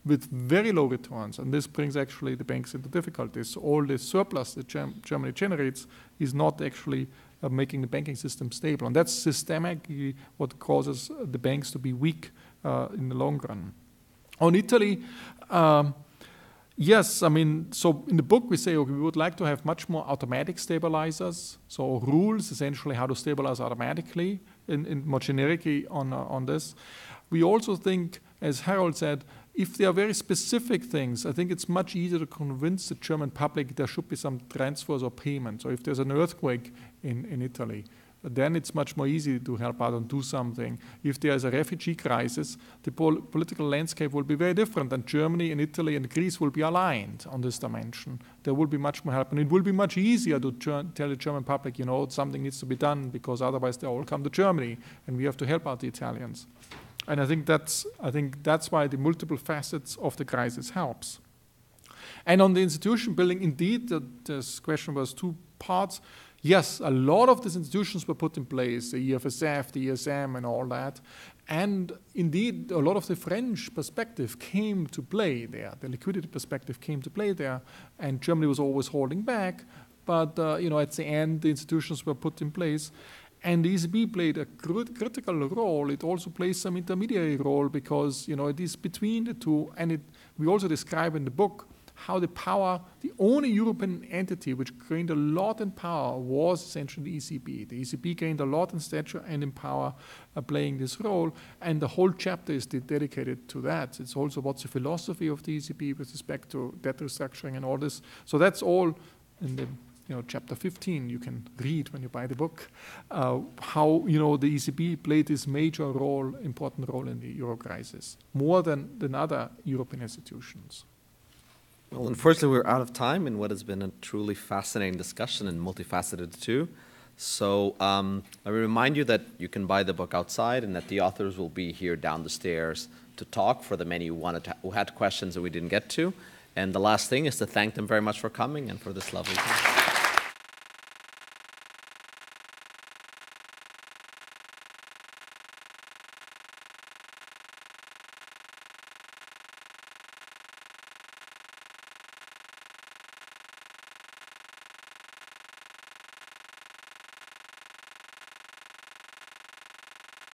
with very low returns, and this brings actually the banks into difficulties. So all the surplus that Gem- Germany generates is not actually uh, making the banking system stable, and that's systemically what causes the banks to be weak uh, in the long run. On Italy, um, yes, I mean, so in the book we say, okay, we would like to have much more automatic stabilizers, so rules essentially how to stabilize automatically, in, in more generically on, uh, on this. We also think, as Harold said, if there are very specific things, I think it's much easier to convince the German public there should be some transfers or payments. Or if there's an earthquake in, in Italy, then it's much more easy to help out and do something. If there's a refugee crisis, the pol political landscape will be very different, and Germany and Italy and Greece will be aligned on this dimension. There will be much more help, and it will be much easier to tell the German public, you know, something needs to be done, because otherwise they all come to Germany, and we have to help out the Italians. And I think that's, I think that's why the multiple facets of the crisis helps. And on the institution building, indeed, the, this question was two parts. Yes, a lot of these institutions were put in place, the E F S F, the E S M and all that. And indeed, a lot of the French perspective came to play there. The liquidity perspective came to play there. And Germany was always holding back. But uh, you know, at the end, the institutions were put in place. And the E C B played a crit critical role. It also plays some intermediary role, because you know, it is between the two. And it, we also describe in the book how the power, the only European entity which gained a lot in power was essentially the E C B. The E C B gained a lot in stature and in power uh, playing this role, and the whole chapter is dedicated to that. It's also what's the philosophy of the E C B with respect to debt restructuring and all this. So that's all in the you know, chapter fifteen you can read when you buy the book, uh, how you know, the E C B played this major role, important role in the Euro crisis, more than, than other European institutions. Well, unfortunately, we're out of time in what has been a truly fascinating discussion and multifaceted too. So um, I remind you that you can buy the book outside, and that the authors will be here down the stairs to talk for the many who, wanted to, who had questions that we didn't get to. And the last thing is to thank them very much for coming and for this lovely time.